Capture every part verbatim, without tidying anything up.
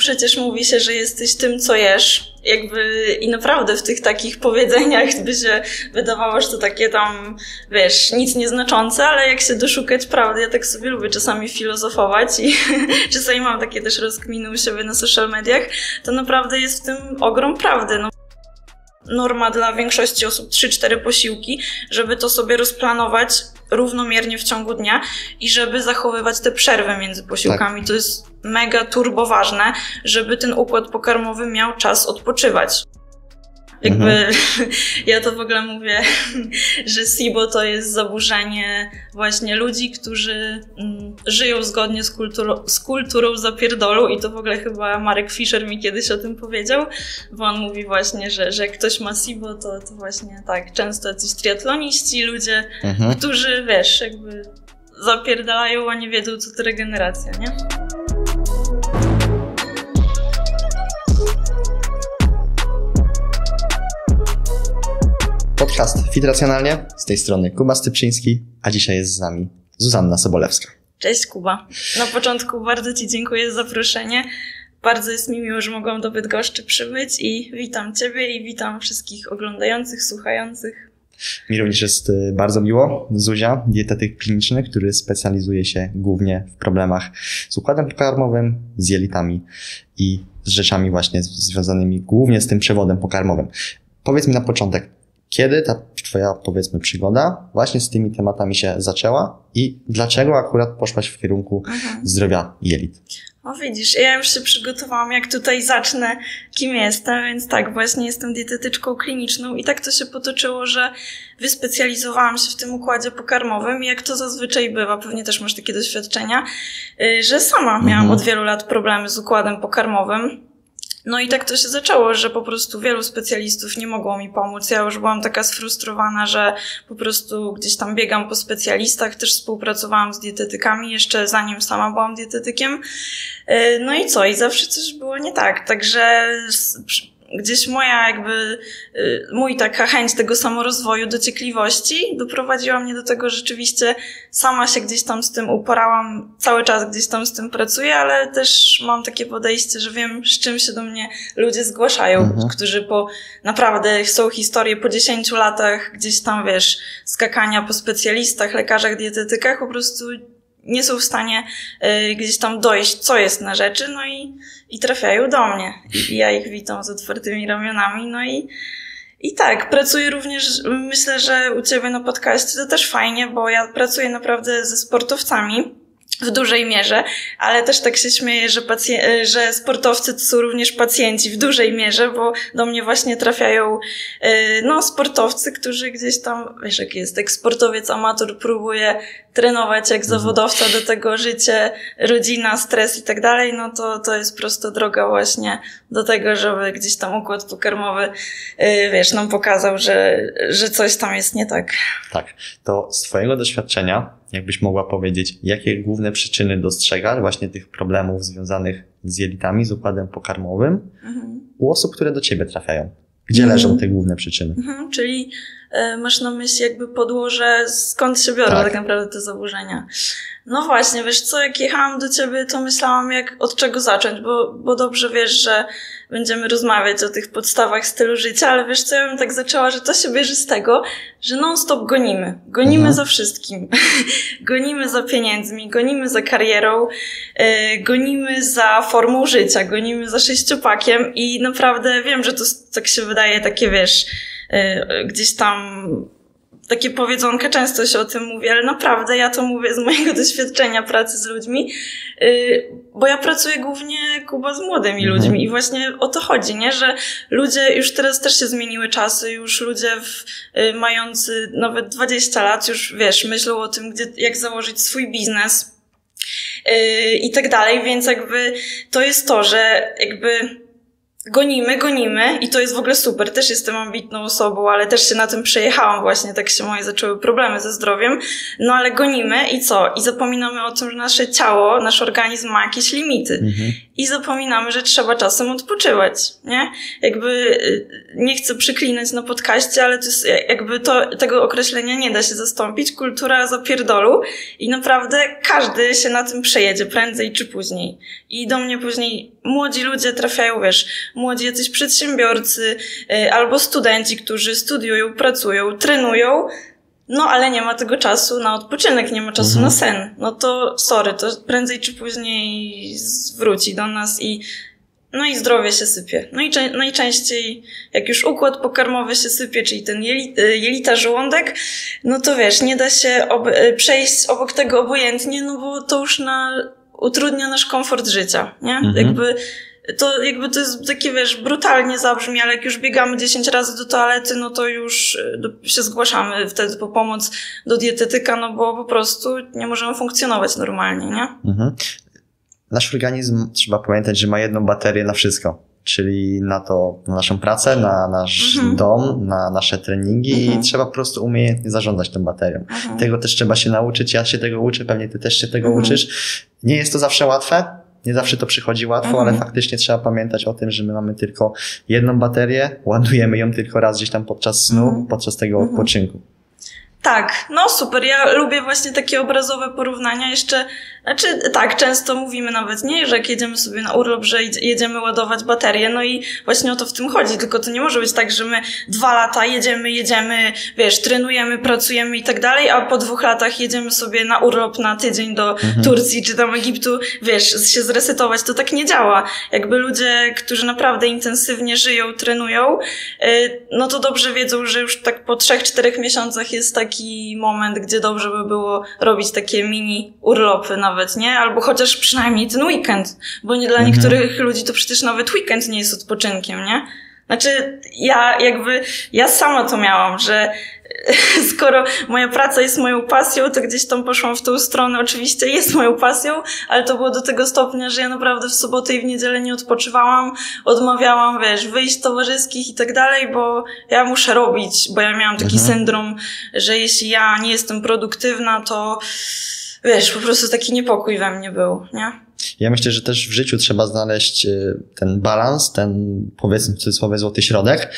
przecież mówi się, że jesteś tym, co jesz. Jakby i naprawdę w tych takich powiedzeniach by się wydawało, że to takie tam, wiesz, nic nieznaczące, ale jak się doszukać prawdy, ja tak sobie lubię czasami filozofować i czasami mam takie też rozkminy u siebie na social mediach, to naprawdę jest w tym ogrom prawdy. No. Norma dla większości osób trzy cztery posiłki, żeby to sobie rozplanować równomiernie w ciągu dnia i żeby zachowywać te przerwy między posiłkami. Tak. To jest mega turbo ważne, żeby ten układ pokarmowy miał czas odpoczywać. Jakby mhm. ja to w ogóle mówię, że S I B O to jest zaburzenie właśnie ludzi, którzy żyją zgodnie z kulturą, z kulturą zapierdolu i to w ogóle chyba Marek Fischer mi kiedyś o tym powiedział, bo on mówi właśnie, że, że jak ktoś ma S I B O, to, to właśnie tak, często jacyś triatloniści, ludzie, mhm. którzy wiesz, jakby zapierdalają, a nie wiedzą co to regeneracja, nie? Podcast Fit Racjonalnie, z tej strony Kuba Stypczyński, a dzisiaj jest z nami Zuzanna Sobolewska. Cześć Kuba. Na początku bardzo Ci dziękuję za zaproszenie. Bardzo jest mi miło, że mogłam do Bydgoszczy przybyć i witam Ciebie i witam wszystkich oglądających, słuchających. Mi również jest bardzo miło. Zuzia, dietetyk kliniczny, który specjalizuje się głównie w problemach z układem pokarmowym, z jelitami i z rzeczami właśnie związanymi głównie z tym przewodem pokarmowym. Powiedz mi na początek, kiedy ta twoja, powiedzmy, przygoda właśnie z tymi tematami się zaczęła i dlaczego akurat poszłaś w kierunku Aha. zdrowia jelit? O widzisz, ja już się przygotowałam, jak tutaj zacznę, kim jestem, więc tak, właśnie jestem dietetyczką kliniczną i tak to się potoczyło, że wyspecjalizowałam się w tym układzie pokarmowym i jak to zazwyczaj bywa, pewnie też masz takie doświadczenia, że sama mhm. miałam od wielu lat problemy z układem pokarmowym. No i tak to się zaczęło, że po prostu wielu specjalistów nie mogło mi pomóc. Ja już byłam taka sfrustrowana, że po prostu gdzieś tam biegam po specjalistach. Też współpracowałam z dietetykami jeszcze zanim sama byłam dietetykiem. No i co? I zawsze coś było nie tak. Także gdzieś moja jakby, mój taka chęć tego samorozwoju, dociekliwości doprowadziła mnie do tego, że rzeczywiście sama się gdzieś tam z tym uporałam, cały czas gdzieś tam z tym pracuję, ale też mam takie podejście, że wiem, z czym się do mnie ludzie zgłaszają, mhm. którzy po naprawdę są historie po dziesięciu latach gdzieś tam, wiesz, skakania po specjalistach, lekarzach, dietetykach, po prostu nie są w stanie y, gdzieś tam dojść, co jest na rzeczy, no i, i trafiają do mnie. I ja ich witam z otwartymi ramionami, no i, i tak, pracuję również, myślę, że u Ciebie na podcaście to też fajnie, bo ja pracuję naprawdę ze sportowcami w dużej mierze, ale też tak się śmieję, że, pacje- że sportowcy to są również pacjenci w dużej mierze, bo do mnie właśnie trafiają yy, no sportowcy, którzy gdzieś tam, wiesz jak jest, jak sportowiec amator próbuje trenować jak zawodowca, do tego życie, rodzina, stres i tak dalej, no to to jest prosto droga właśnie do tego, żeby gdzieś tam układ pokarmowy yy, wiesz, nam pokazał, że, że coś tam jest nie tak. Tak, to z twojego doświadczenia jakbyś mogła powiedzieć, jakie główne przyczyny dostrzegasz właśnie tych problemów związanych z jelitami, z układem pokarmowym mhm. u osób, które do Ciebie trafiają? Gdzie mhm. leżą te główne przyczyny? Mhm, czyli y, masz na myśli jakby podłoże, skąd się biorą tak, tak naprawdę te zaburzenia. No właśnie, wiesz co, jak jechałam do Ciebie, to myślałam jak od czego zacząć, bo, bo dobrze wiesz, że będziemy rozmawiać o tych podstawach stylu życia, ale wiesz co, ja bym tak zaczęła, że to się bierze z tego, że non-stop gonimy. Gonimy Aha. za wszystkim. Gonimy za pieniędzmi, gonimy za karierą, yy, gonimy za formą życia, gonimy za sześciopakiem i naprawdę wiem, że to tak się wydaje takie, wiesz, yy, gdzieś tam... Takie powiedzonka, często się o tym mówi, ale naprawdę ja to mówię z mojego doświadczenia pracy z ludźmi, bo ja pracuję głównie, Kuba, z młodymi mhm. ludźmi i właśnie o to chodzi, nie? Że ludzie, już teraz też się zmieniły czasy, już ludzie w, mający nawet dwadzieścia lat już, wiesz, myślą o tym, gdzie, jak założyć swój biznes yy, i tak dalej, więc jakby to jest to, że jakby... Gonimy, gonimy i to jest w ogóle super. Też jestem ambitną osobą, ale też się na tym przejechałam właśnie, tak się moje zaczęły problemy ze zdrowiem. No ale gonimy i co? I zapominamy o tym, że nasze ciało, nasz organizm ma jakieś limity. Mhm. i zapominamy, że trzeba czasem odpoczywać, nie? Jakby nie chcę przyklinać na podcaście, ale to jest jakby to, tego określenia nie da się zastąpić. Kultura zapierdolu i naprawdę każdy się na tym przejedzie prędzej czy później. I do mnie później młodzi ludzie trafiają, wiesz, młodzi jacyś przedsiębiorcy albo studenci, którzy studiują, pracują, trenują, no ale nie ma tego czasu na odpoczynek, nie ma czasu mhm. na sen. No to sorry, to prędzej czy później wróci do nas i no i zdrowie się sypie. No i najczęściej jak już układ pokarmowy się sypie, czyli ten jeli, jelita, żołądek, no to wiesz, nie da się ob- przejść obok tego obojętnie, no bo to już na, utrudnia nasz komfort życia, nie? Mhm. Jakby... To jakby to jest takie, wiesz, brutalnie zabrzmi, ale jak już biegamy dziesięć razy do toalety, no to już się zgłaszamy wtedy po pomoc do dietetyka, no bo po prostu nie możemy funkcjonować normalnie, nie? Mhm. Nasz organizm, trzeba pamiętać, że ma jedną baterię na wszystko, czyli na to, na naszą pracę, na nasz mhm. dom, na nasze treningi mhm. i trzeba po prostu umiejętnie zarządzać tą baterią. Mhm. Tego też trzeba się nauczyć, ja się tego uczę, pewnie ty też się tego mhm. uczysz. Nie jest to zawsze łatwe. Nie zawsze to przychodzi łatwo, mhm. ale faktycznie trzeba pamiętać o tym, że my mamy tylko jedną baterię, ładujemy ją tylko raz gdzieś tam podczas snu, mhm. podczas tego mhm. odpoczynku. Tak, no super, ja lubię właśnie takie obrazowe porównania jeszcze, znaczy tak, często mówimy nawet, nie, że jak jedziemy sobie na urlop, że jedziemy ładować baterię, no i właśnie o to w tym chodzi, tylko to nie może być tak, że my dwa lata jedziemy, jedziemy, wiesz, trenujemy, pracujemy i tak dalej, a po dwóch latach jedziemy sobie na urlop na tydzień do mhm. Turcji czy tam Egiptu, wiesz, się zresetować, to tak nie działa. Jakby ludzie, którzy naprawdę intensywnie żyją, trenują, no to dobrze wiedzą, że już tak po trzech, czterech miesiącach jest tak taki moment, gdzie dobrze by było robić takie mini urlopy nawet, nie? Albo chociaż przynajmniej ten weekend, bo nie dla mhm. niektórych ludzi to przecież nawet weekend nie jest odpoczynkiem, nie? Znaczy ja jakby, ja sama to miałam, że skoro moja praca jest moją pasją, to gdzieś tam poszłam w tą stronę, oczywiście jest moją pasją, ale to było do tego stopnia, że ja naprawdę w sobotę i w niedzielę nie odpoczywałam, odmawiałam, wiesz, wyjść towarzyskich i tak dalej, bo ja muszę robić, bo ja miałam taki mhm. syndrom, że jeśli ja nie jestem produktywna, to wiesz, po prostu taki niepokój we mnie był, nie? Ja myślę, że też w życiu trzeba znaleźć ten balans, ten powiedzmy w cudzysłowie złoty środek,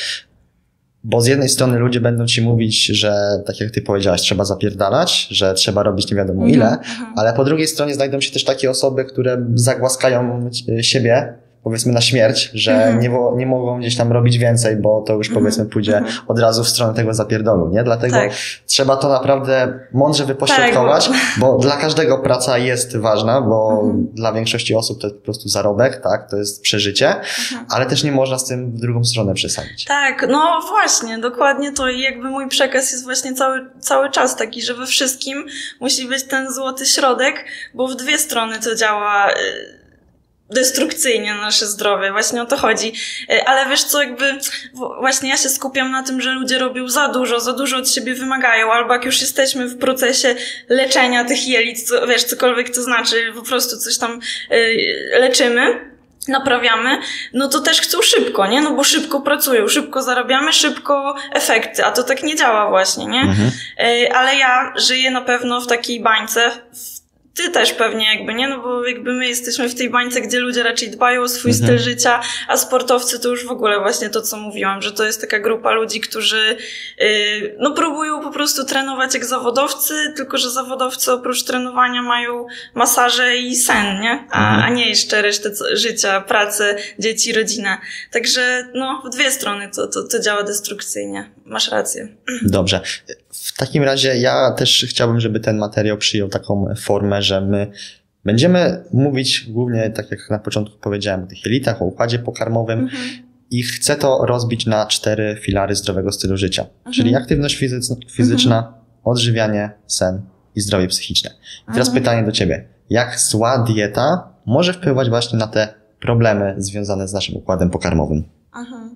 bo z jednej strony ludzie będą ci mówić, że tak jak ty powiedziałaś, trzeba zapierdalać, że trzeba robić nie wiadomo ile, mhm, ale po drugiej stronie znajdą się też takie osoby, które zagłaskają siebie, powiedzmy na śmierć, że mhm. nie, nie mogą gdzieś tam robić więcej, bo to już mhm. powiedzmy pójdzie mhm. od razu w stronę tego zapierdolu, nie? Dlatego tak. trzeba to naprawdę mądrze wypośrodkować, tak. bo dla każdego praca jest ważna, bo mhm. dla większości osób to jest po prostu zarobek, tak? To jest przeżycie, mhm. ale też nie można z tym w drugą stronę przesadzić. Tak, no właśnie, dokładnie to i jakby mój przekaz jest właśnie cały, cały czas taki, że we wszystkim musi być ten złoty środek, bo w dwie strony to działa... destrukcyjnie na nasze zdrowie. Właśnie o to chodzi. Ale wiesz co, jakby właśnie ja się skupiam na tym, że ludzie robią za dużo, za dużo od siebie wymagają, albo jak już jesteśmy w procesie leczenia tych jelit, co, wiesz, cokolwiek to znaczy, po prostu coś tam leczymy, naprawiamy, no to też chcą szybko, nie? No bo szybko pracują, szybko zarabiamy, szybko efekty, a to tak nie działa właśnie, nie? Mhm. Ale ja żyję na pewno w takiej bańce, ty też pewnie jakby, nie? No bo jakby my jesteśmy w tej bańce, gdzie ludzie raczej dbają o swój mhm. styl życia, a sportowcy to już w ogóle właśnie to, co mówiłam, że to jest taka grupa ludzi, którzy yy, no próbują po prostu trenować jak zawodowcy, tylko że zawodowcy oprócz trenowania mają masaże i sen, nie? A, mhm. a nie jeszcze resztę życia, pracę, dzieci, rodzinę. Także no w dwie strony to, to, to działa destrukcyjnie. Masz rację. Dobrze. W takim razie ja też chciałbym, żeby ten materiał przyjął taką formę, że my będziemy mówić głównie, tak jak na początku powiedziałem, o tych jelitach, o układzie pokarmowym mhm. i chcę to rozbić na cztery filary zdrowego stylu życia, mhm. czyli aktywność fizyczna, fizyczna mhm. odżywianie, sen i zdrowie psychiczne. I teraz mhm. pytanie do ciebie. Jak zła dieta może wpływać właśnie na te problemy związane z naszym układem pokarmowym? Mhm.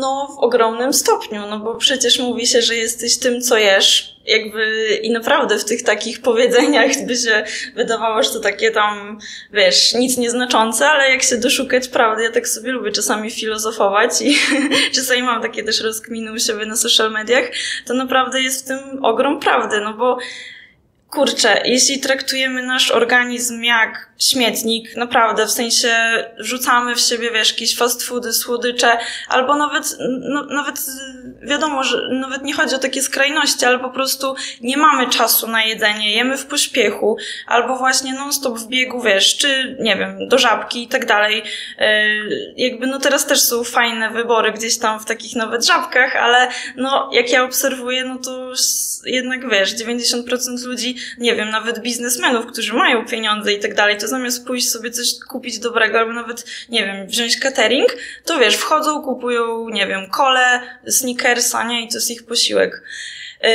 No, w ogromnym stopniu, no bo przecież mówi się, że jesteś tym, co jesz, jakby i naprawdę w tych takich powiedzeniach by się wydawało, że to takie tam, wiesz, nic nieznaczące, ale jak się doszukać prawdy, ja tak sobie lubię czasami filozofować i czasami mam takie też rozkminy u siebie na social mediach, to naprawdę jest w tym ogrom prawdy, no bo Kurczę, jeśli traktujemy nasz organizm jak śmietnik, naprawdę, w sensie rzucamy w siebie, wiesz, jakieś fast foody, słodycze, albo nawet, no, nawet wiadomo, że nawet nie chodzi o takie skrajności, ale po prostu nie mamy czasu na jedzenie, jemy w pośpiechu, albo właśnie non-stop w biegu, wiesz, czy, nie wiem, do Żabki i tak dalej. Jakby, no teraz też są fajne wybory gdzieś tam w takich nawet Żabkach, ale no, jak ja obserwuję, no to jednak, wiesz, dziewięćdziesiąt procent ludzi, nie wiem, nawet biznesmenów, którzy mają pieniądze i tak dalej, to zamiast pójść sobie coś kupić dobrego, albo nawet, nie wiem, wziąć catering, to wiesz, wchodzą, kupują, nie wiem, kolę, snickersa, nie? I to jest ich posiłek. Yy,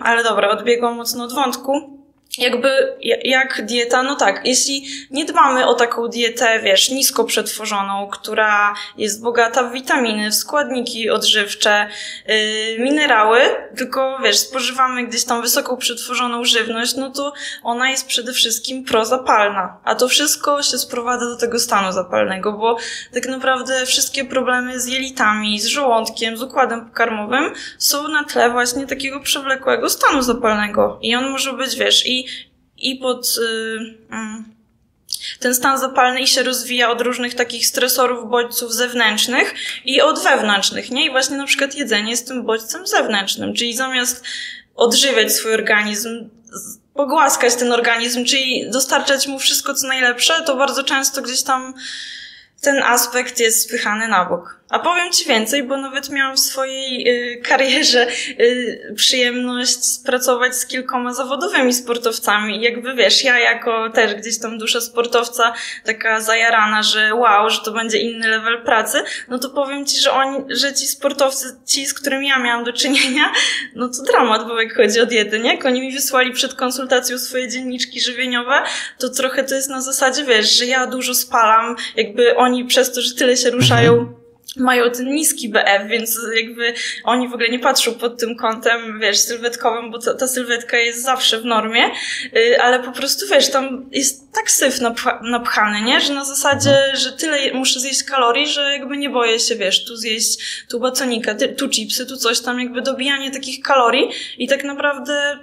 ale dobra, odbiegłam mocno od wątku. Jakby, jak dieta, no tak, jeśli nie dbamy o taką dietę, wiesz, nisko przetworzoną, która jest bogata w witaminy, w składniki odżywcze, yy, minerały, tylko, wiesz, spożywamy gdzieś tam wysoką przetworzoną żywność, no to ona jest przede wszystkim prozapalna. A to wszystko się sprowadza do tego stanu zapalnego, bo tak naprawdę wszystkie problemy z jelitami, z żołądkiem, z układem pokarmowym są na tle właśnie takiego przewlekłego stanu zapalnego. I on może być, wiesz, i i pod y, y, ten stan zapalny i się rozwija od różnych takich stresorów, bodźców zewnętrznych i od wewnętrznych, nie? I właśnie na przykład jedzenie jest tym bodźcem zewnętrznym, czyli zamiast odżywiać swój organizm, pogłaskać ten organizm, czyli dostarczać mu wszystko co najlepsze, to bardzo często gdzieś tam ten aspekt jest spychany na bok. A powiem Ci więcej, bo nawet miałam w swojej y, karierze y, przyjemność pracować z kilkoma zawodowymi sportowcami. Jakby wiesz, ja jako też gdzieś tam dusza sportowca, taka zajarana, że wow, że to będzie inny level pracy, no to powiem Ci, że oni, że ci sportowcy, ci, z którymi ja miałam do czynienia, no to dramat był, jak chodzi o diety, nie? Jak oni mi wysłali przed konsultacją swoje dzienniczki żywieniowe, to trochę to jest na zasadzie, wiesz, że ja dużo spalam, jakby oni przez to, że tyle się ruszają, mają ten niski B F, więc jakby oni w ogóle nie patrzą pod tym kątem, wiesz, sylwetkowym, bo ta, ta sylwetka jest zawsze w normie, yy, ale po prostu, wiesz, tam jest tak syf napcha, napchany, nie? Że na zasadzie, że tyle muszę zjeść kalorii, że jakby nie boję się, wiesz, tu zjeść, tu baconika, tu chipsy, tu coś tam, jakby dobijanie takich kalorii i tak naprawdę,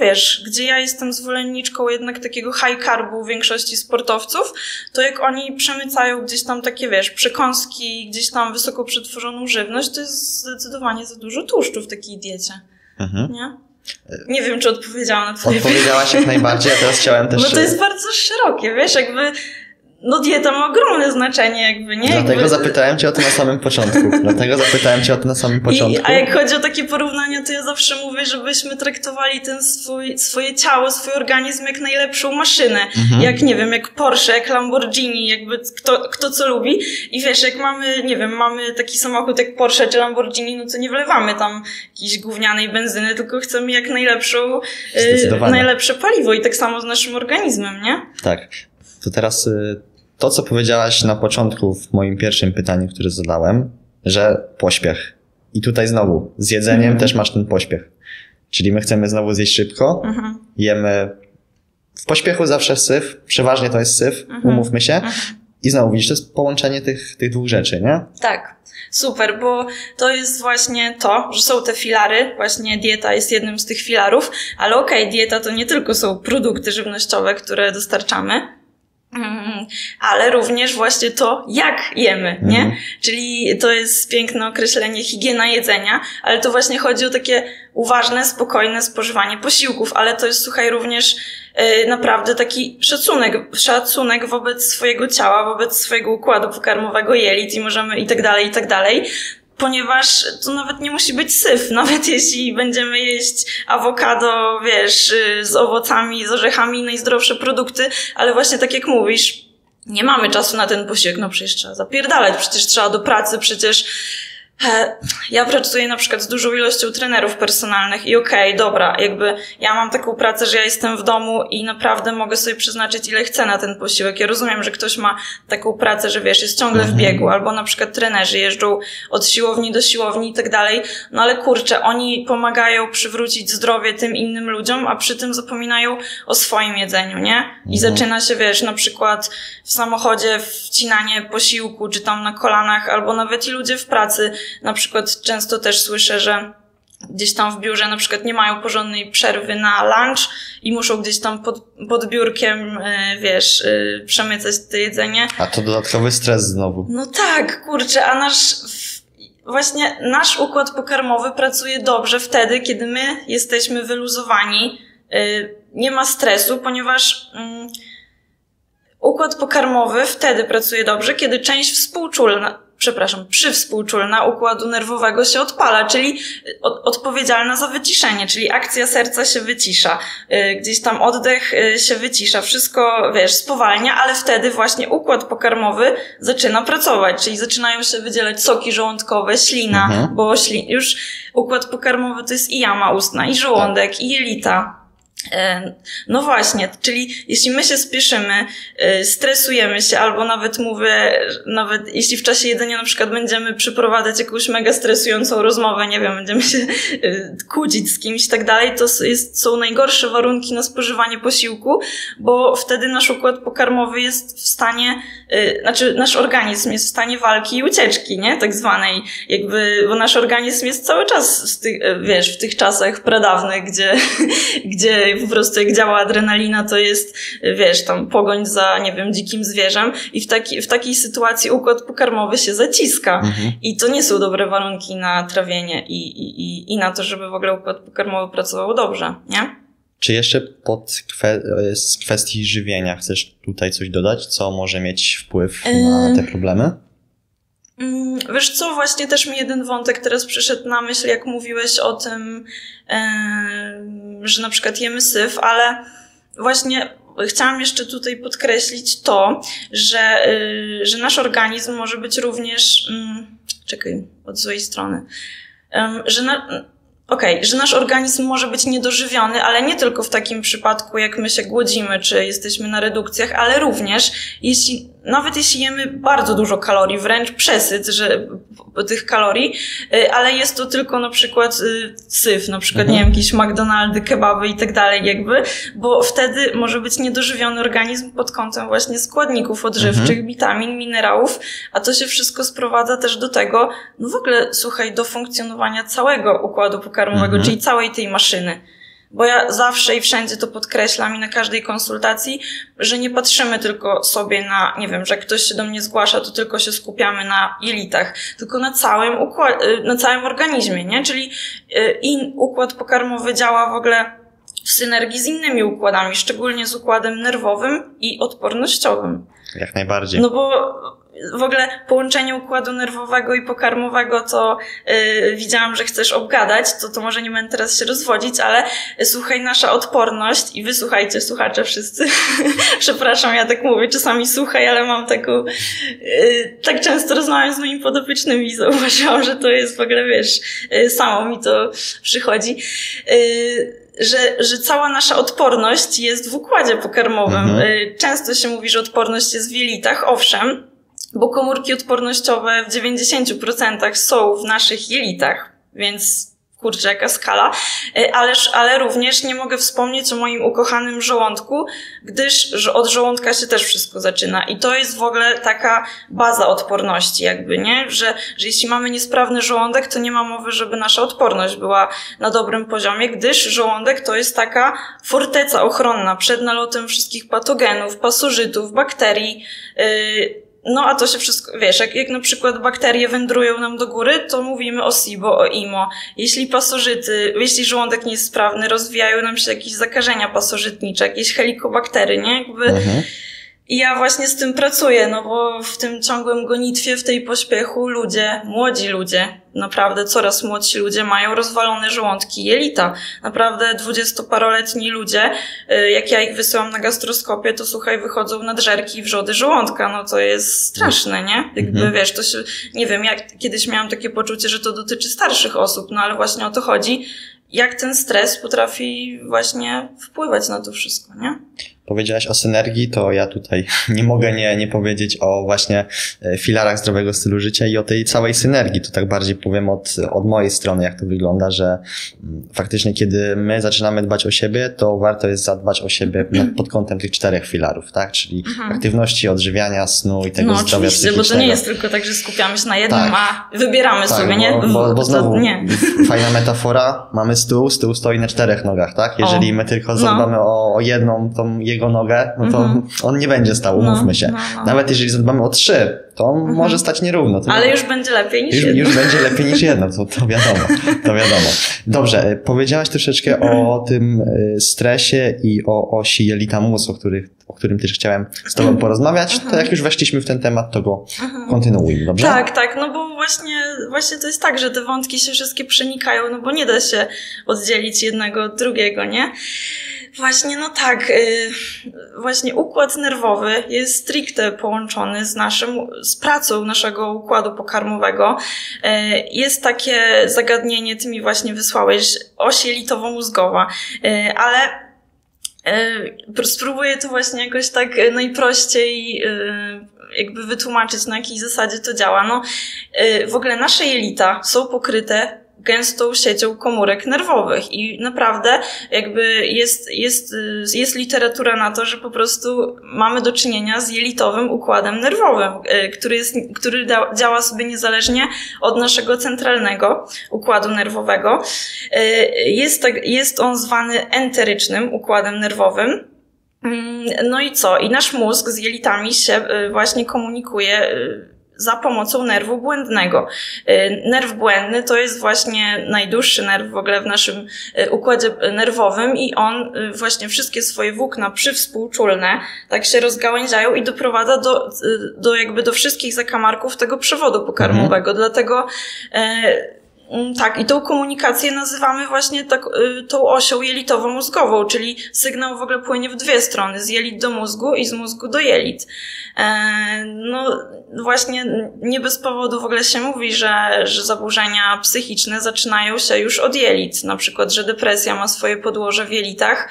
wiesz, gdzie ja jestem zwolenniczką jednak takiego high carbu w większości sportowców, to jak oni przemycają gdzieś tam takie, wiesz, przekąski, gdzieś tam wysoko przetworzoną żywność, to jest zdecydowanie za dużo tłuszczu w takiej diecie. Mhm. Nie? Nie wiem, czy odpowiedziałam na twoje pytanie. Odpowiedziałaś jak najbardziej, a teraz chciałem też... Bo to jest bardzo szerokie, wiesz, jakby... No dieta ma ogromne znaczenie, jakby, nie? Dlatego jakby... zapytałem Cię o to na samym początku. Dlatego zapytałem Cię o to na samym początku. I, a jak chodzi o takie porównania, to ja zawsze mówię, żebyśmy traktowali ten swój, swoje ciało, swój organizm jak najlepszą maszynę. Mhm. Jak, nie wiem, jak Porsche, jak Lamborghini, jakby kto, kto co lubi. I wiesz, jak mamy, nie wiem, mamy taki samochód jak Porsche czy Lamborghini, no to nie wlewamy tam jakiejś gównianej benzyny, tylko chcemy jak najlepszą, yy, najlepsze paliwo. I tak samo z naszym organizmem, nie? Tak. To teraz to, co powiedziałaś na początku w moim pierwszym pytaniu, które zadałem, że pośpiech. I tutaj znowu, z jedzeniem mhm. też masz ten pośpiech. Czyli my chcemy znowu zjeść szybko, mhm. jemy w pośpiechu zawsze syf, przeważnie to jest syf, mhm. umówmy się. Mhm. I znowu widzisz, to jest połączenie tych, tych dwóch rzeczy, nie? Tak. Super, bo to jest właśnie to, że są te filary, właśnie dieta jest jednym z tych filarów, ale okej, okay, dieta to nie tylko są produkty żywnościowe, które dostarczamy, ale również właśnie to, jak jemy, nie? Mhm. Czyli to jest piękne określenie higiena jedzenia, ale to właśnie chodzi o takie uważne, spokojne spożywanie posiłków, ale to jest, słuchaj, również yy, naprawdę taki szacunek, szacunek wobec swojego ciała, wobec swojego układu pokarmowego, jelit i możemy i tak dalej, i tak dalej. Ponieważ to nawet nie musi być syf, nawet jeśli będziemy jeść awokado, wiesz, z owocami, z orzechami, najzdrowsze produkty, ale właśnie tak jak mówisz, nie mamy czasu na ten posiłek, no przecież trzeba zapierdalać, przecież trzeba do pracy, przecież... Ja pracuję na przykład z dużą ilością trenerów personalnych i okej, okay, dobra, jakby ja mam taką pracę, że ja jestem w domu i naprawdę mogę sobie przeznaczyć ile chcę na ten posiłek. Ja rozumiem, że ktoś ma taką pracę, że wiesz, jest ciągle w biegu, albo na przykład trenerzy jeżdżą od siłowni do siłowni i tak dalej, no ale kurczę, oni pomagają przywrócić zdrowie tym innym ludziom, a przy tym zapominają o swoim jedzeniu, nie? I zaczyna się, wiesz, na przykład w samochodzie wcinanie posiłku, czy tam na kolanach, albo nawet i ludzie w pracy. Na przykład często też słyszę, że gdzieś tam w biurze na przykład nie mają porządnej przerwy na lunch i muszą gdzieś tam pod, pod biurkiem, wiesz, przemycać to jedzenie. A to dodatkowy stres znowu. No tak, kurczę, a nasz... Właśnie nasz układ pokarmowy pracuje dobrze wtedy, kiedy my jesteśmy wyluzowani, nie ma stresu, ponieważ układ pokarmowy wtedy pracuje dobrze, kiedy część współczulna, przepraszam, przywspółczulna układu nerwowego się odpala, czyli odpowiedzialna za wyciszenie, czyli akcja serca się wycisza, gdzieś tam oddech się wycisza, wszystko, wiesz, spowalnia, ale wtedy właśnie układ pokarmowy zaczyna pracować, czyli zaczynają się wydzielać soki żołądkowe, ślina, mhm. bo ślin, już układ pokarmowy to jest i jama ustna, i żołądek, i jelita. No właśnie, czyli jeśli my się spieszymy, stresujemy się, albo nawet mówię, nawet jeśli w czasie jedzenia na przykład będziemy przeprowadzać jakąś mega stresującą rozmowę, nie wiem, będziemy się kłócić z kimś i tak dalej, to jest, są najgorsze warunki na spożywanie posiłku, bo wtedy nasz układ pokarmowy jest w stanie, znaczy nasz organizm jest w stanie walki i ucieczki, nie? Tak zwanej, jakby, bo nasz organizm jest cały czas, w tych, wiesz, w tych czasach pradawnych, gdzie, gdzie po prostu jak działa adrenalina, to jest, wiesz, tam pogoń za, nie wiem, dzikim zwierzem i w, taki, w takiej sytuacji układ pokarmowy się zaciska mhm. i to nie są dobre warunki na trawienie i, i, i na to, żeby w ogóle układ pokarmowy pracował dobrze, nie? Czy jeszcze pod kwe- z kwestii żywienia chcesz tutaj coś dodać, co może mieć wpływ na te problemy? Wiesz co, właśnie też mi jeden wątek teraz przyszedł na myśl, jak mówiłeś o tym, że na przykład jemy syf, ale właśnie chciałam jeszcze tutaj podkreślić to, że, że nasz organizm może być również... Czekaj, od złej strony. Że... Na, Okej, okay, że nasz organizm może być niedożywiony, ale nie tylko w takim przypadku, jak my się głodzimy, czy jesteśmy na redukcjach, ale również, jeśli, nawet jeśli jemy bardzo dużo kalorii, wręcz przesyt że, tych kalorii, ale jest to tylko na przykład syf, na przykład, mhm. nie wiem, jakieś McDonaldy, kebaby i tak dalej jakby, bo wtedy może być niedożywiony organizm pod kątem właśnie składników odżywczych, mhm. witamin, minerałów, a to się wszystko sprowadza też do tego, no w ogóle, słuchaj, do funkcjonowania całego układu pokarmowego, mhm. czyli całej tej maszyny. Bo ja zawsze i wszędzie to podkreślam i na każdej konsultacji, że nie patrzymy tylko sobie na, nie wiem, że jak ktoś się do mnie zgłasza, to tylko się skupiamy na jelitach, tylko na całym układ, na całym organizmie, nie? Czyli in, układ pokarmowy działa w ogóle w synergii z innymi układami, szczególnie z układem nerwowym i odpornościowym. Jak najbardziej. No bo w ogóle połączenie układu nerwowego i pokarmowego to yy, widziałam, że chcesz obgadać, to to może nie będę teraz się rozwodzić, ale słuchaj, nasza odporność i wysłuchajcie, słuchacze wszyscy, przepraszam, ja tak mówię, czasami słuchaj, ale mam taką, yy, tak często rozmawiam z moimi podopiecznymi i zauważyłam, że to jest w ogóle, wiesz, yy, samo mi to przychodzi, yy, Że, że cała nasza odporność jest w układzie pokarmowym. Mhm. Często się mówi, że odporność jest w jelitach, owszem, bo komórki odpornościowe w dziewięćdziesiąt procent są w naszych jelitach, więc kurczę, jaka skala, ale, ale również nie mogę wspomnieć o moim ukochanym żołądku, gdyż od żołądka się też wszystko zaczyna i to jest w ogóle taka baza odporności jakby, nie? Że, że jeśli mamy niesprawny żołądek, to nie ma mowy, żeby nasza odporność była na dobrym poziomie, gdyż żołądek to jest taka forteca ochronna przed nalotem wszystkich patogenów, pasożytów, bakterii, yy, no a to się wszystko, wiesz, jak, jak na przykład bakterie wędrują nam do góry, to mówimy o SIBO, o I M O. Jeśli pasożyty, jeśli żołądek nie jest sprawny, rozwijają nam się jakieś zakażenia pasożytnicze, jakieś helikobaktery, nie? Jakby... Mhm. I ja właśnie z tym pracuję, no bo w tym ciągłym gonitwie, w tej pośpiechu ludzie, młodzi ludzie, naprawdę coraz młodsi ludzie mają rozwalone żołądki, jelita. Naprawdę dwudziestoparoletni ludzie, jak ja ich wysyłam na gastroskopię, to słuchaj, wychodzą nadżerki i wrzody żołądka. No to jest straszne, nie? Jakby wiesz, to się, nie wiem, ja kiedyś miałam takie poczucie, że to dotyczy starszych osób, no ale właśnie o to chodzi, jak ten stres potrafi właśnie wpływać na to wszystko, nie? Powiedziałaś o synergii, to ja tutaj nie mogę nie, nie powiedzieć o właśnie filarach zdrowego stylu życia i o tej całej synergii. To tak bardziej powiem od, od mojej strony, jak to wygląda, że faktycznie kiedy my zaczynamy dbać o siebie, to warto jest zadbać o siebie pod kątem tych czterech filarów, tak? Czyli Aha. aktywności, odżywiania, snu i tego no, zdrowia psychicznego. No oczywiście, bo to nie jest tylko tak, że skupiamy się na jednym, tak. a wybieramy tak, sobie, nie? Bo, bo, bo znowu, nie. fajna metafora, mamy stół, stół stoi na czterech nogach, tak? Jeżeli o. my tylko zadbamy no. o, o jedną, tą jego nogę, no to mm-hmm. on nie będzie stał, umówmy się. No, no, no. Nawet jeżeli zadbamy o trzy, to on mm-hmm. może stać nierówno. To Ale już będzie lepiej niż już, jedno. Już będzie lepiej niż jedno, to, to wiadomo. To wiadomo. Dobrze, powiedziałaś troszeczkę o tym stresie i o osi jelita mózgu, o których o którym też chciałem z tobą porozmawiać, to jak już weszliśmy w ten temat, to go kontynuujmy, dobrze? Tak, tak, no bo właśnie, właśnie to jest tak, że te wątki się wszystkie przenikają, no bo nie da się oddzielić jednego od drugiego, nie? Właśnie, no tak, właśnie układ nerwowy jest stricte połączony z naszym, z pracą naszego układu pokarmowego. Jest takie zagadnienie, ty mi właśnie wysłałeś, oś jelitowo-mózgowa, ale spróbuję to właśnie jakoś tak najprościej jakby wytłumaczyć, na jakiej zasadzie to działa. No, w ogóle nasze jelita są pokryte gęstą siecią komórek nerwowych i naprawdę jakby jest, jest, jest literatura na to, że po prostu mamy do czynienia z jelitowym układem nerwowym, który, jest, który da, działa sobie niezależnie od naszego centralnego układu nerwowego. Jest, tak, jest on zwany enterycznym układem nerwowym. No i co? I nasz mózg z jelitami się właśnie komunikuje za pomocą nerwu błędnego. Nerw błędny to jest właśnie najdłuższy nerw w ogóle w naszym układzie nerwowym i on właśnie wszystkie swoje włókna przywspółczulne tak się rozgałęziają i doprowadza do, do jakby do wszystkich zakamarków tego przewodu pokarmowego. Mhm. Dlatego e, tak, i tą komunikację nazywamy właśnie tak, tą osią jelitowo-mózgową, czyli sygnał w ogóle płynie w dwie strony, z jelit do mózgu i z mózgu do jelit. No właśnie nie bez powodu w ogóle się mówi, że, że zaburzenia psychiczne zaczynają się już od jelit, na przykład, że depresja ma swoje podłoże w jelitach.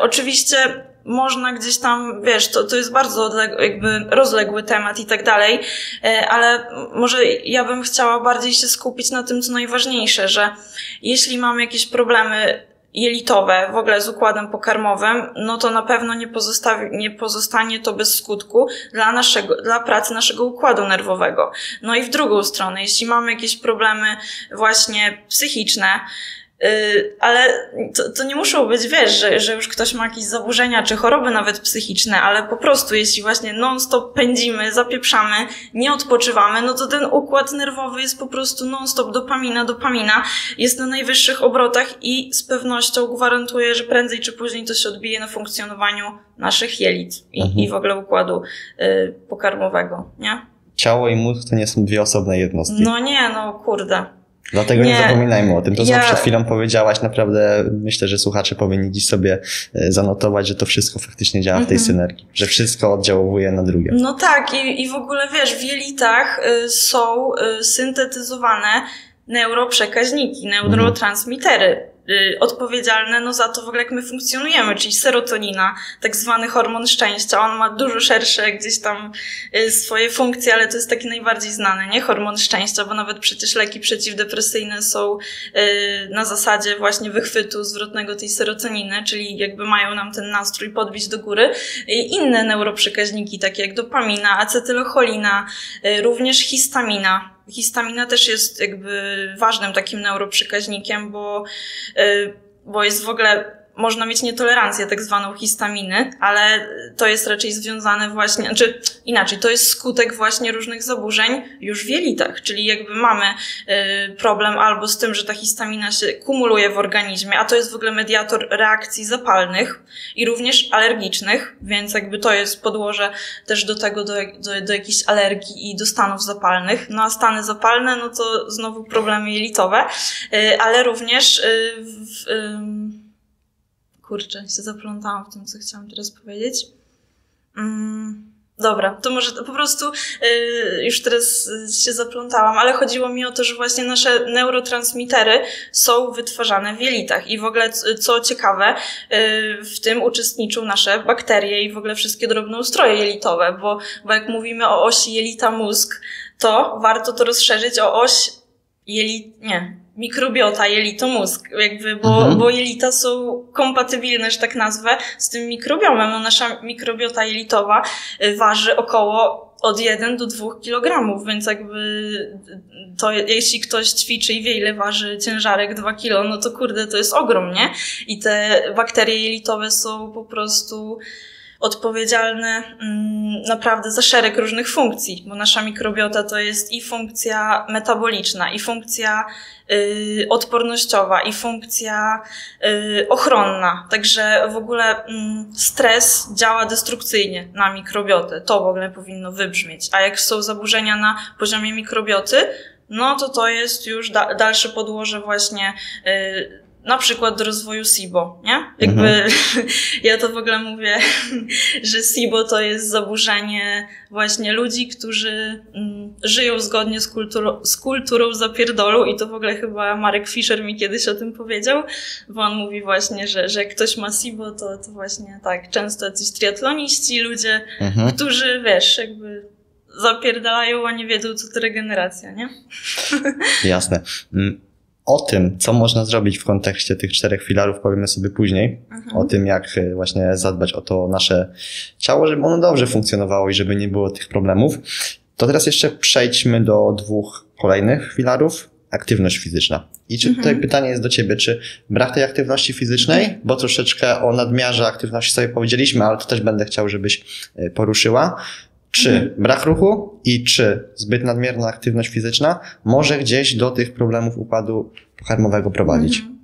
Oczywiście można gdzieś tam, wiesz, to, to jest bardzo odległy, jakby rozległy temat i tak dalej, ale może ja bym chciała bardziej się skupić na tym, co najważniejsze, że jeśli mamy jakieś problemy jelitowe w ogóle z układem pokarmowym, no to na pewno nie, pozostawi, nie pozostanie to bez skutku dla naszego, dla pracy naszego układu nerwowego. No i w drugą stronę, jeśli mamy jakieś problemy właśnie psychiczne, ale to, to nie muszą być, wiesz, że, że już ktoś ma jakieś zaburzenia czy choroby nawet psychiczne, ale po prostu jeśli właśnie non-stop pędzimy, zapieprzamy, nie odpoczywamy, no to ten układ nerwowy jest po prostu non-stop dopamina, dopamina, jest na najwyższych obrotach i z pewnością gwarantuję, że prędzej czy później to się odbije na funkcjonowaniu naszych jelit i, mhm. i w ogóle układu y, pokarmowego, nie? Ciało i mózg to nie są dwie osobne jednostki. No nie, no kurde. Dlatego nie, nie zapominajmy o tym, to co ja... przed chwilą powiedziałaś, naprawdę myślę, że słuchacze powinni dziś sobie zanotować, że to wszystko faktycznie działa mm-hmm. w tej synergii, że wszystko oddziałuje na drugie. No tak i, i w ogóle wiesz, w jelitach y, są y, syntetyzowane neuroprzekaźniki, neurotransmitery mm-hmm. y, odpowiedzialne no, za to w ogóle jak my funkcjonujemy, czyli serotonina, tak zwany hormon szczęścia, on ma dużo szersze gdzieś tam y, swoje funkcje, ale to jest taki najbardziej znany, nie? Hormon szczęścia, bo nawet przecież leki przeciwdepresyjne są y, na zasadzie właśnie wychwytu zwrotnego tej serotoniny, czyli jakby mają nam ten nastrój podbić do góry. Y, inne neuroprzekaźniki takie jak dopamina, acetylocholina, y, również histamina. Histamina też jest jakby ważnym takim neuroprzekaźnikiem, bo, bo jest w ogóle, można mieć nietolerancję tak zwaną histaminy, ale to jest raczej związane właśnie, znaczy inaczej, to jest skutek właśnie różnych zaburzeń już w jelitach, czyli jakby mamy problem albo z tym, że ta histamina się kumuluje w organizmie, a to jest w ogóle mediator reakcji zapalnych i również alergicznych, więc jakby to jest podłoże też do tego, do, do, do jakichś alergii i do stanów zapalnych, no a stany zapalne, no to znowu problemy jelitowe, ale również w, w Kurczę, się zaplątałam w tym, co chciałam teraz powiedzieć. Dobra, to może po prostu yy, już teraz się zaplątałam, ale chodziło mi o to, że właśnie nasze neurotransmitery są wytwarzane w jelitach i w ogóle, co ciekawe, yy, w tym uczestniczą nasze bakterie i w ogóle wszystkie drobnoustroje jelitowe, bo, bo jak mówimy o osi jelita-mózg, to warto to rozszerzyć o oś jelit... nie... mikrobiota, jelito-mózg, jakby, bo, mhm. bo jelita są kompatybilne, że tak nazwę, z tym mikrobiomem. No, nasza mikrobiota jelitowa waży około od jeden do dwóch kilogramów, więc jakby to, jeśli ktoś ćwiczy i wie, ile waży ciężarek dwa kilo, no to kurde, to jest ogrom, nie? I te bakterie jelitowe są po prostu odpowiedzialne mm, naprawdę za szereg różnych funkcji, bo nasza mikrobiota to jest i funkcja metaboliczna, i funkcja y, odpornościowa, i funkcja y, ochronna. Także w ogóle mm, stres działa destrukcyjnie na mikrobiotę. To w ogóle powinno wybrzmieć. A jak są zaburzenia na poziomie mikrobioty, no to to jest już da- dalsze podłoże właśnie y, na przykład do rozwoju SIBO, nie? Jakby mhm. ja to w ogóle mówię, że SIBO to jest zaburzenie właśnie ludzi, którzy żyją zgodnie z kulturą, z kulturą zapierdolu, i to w ogóle chyba Marek Fischer mi kiedyś o tym powiedział, bo on mówi właśnie, że, że jak ktoś ma SIBO, to, to właśnie tak, często jacyś triatloniści, ludzie, mhm. którzy, wiesz, jakby zapierdalają, a nie wiedzą, co to regeneracja, nie? Jasne. O tym, co można zrobić w kontekście tych czterech filarów, powiemy sobie później. Aha. O tym, jak właśnie zadbać o to nasze ciało, żeby ono dobrze funkcjonowało i żeby nie było tych problemów. To teraz jeszcze przejdźmy do dwóch kolejnych filarów. Aktywność fizyczna. I czy tutaj mhm. pytanie jest do ciebie, czy brak tej aktywności fizycznej, mhm. bo troszeczkę o nadmiarze aktywności sobie powiedzieliśmy, ale to też będę chciał, żebyś poruszyła. Czy mhm. brak ruchu i czy zbyt nadmierna aktywność fizyczna może gdzieś do tych problemów układu pokarmowego prowadzić? Mhm.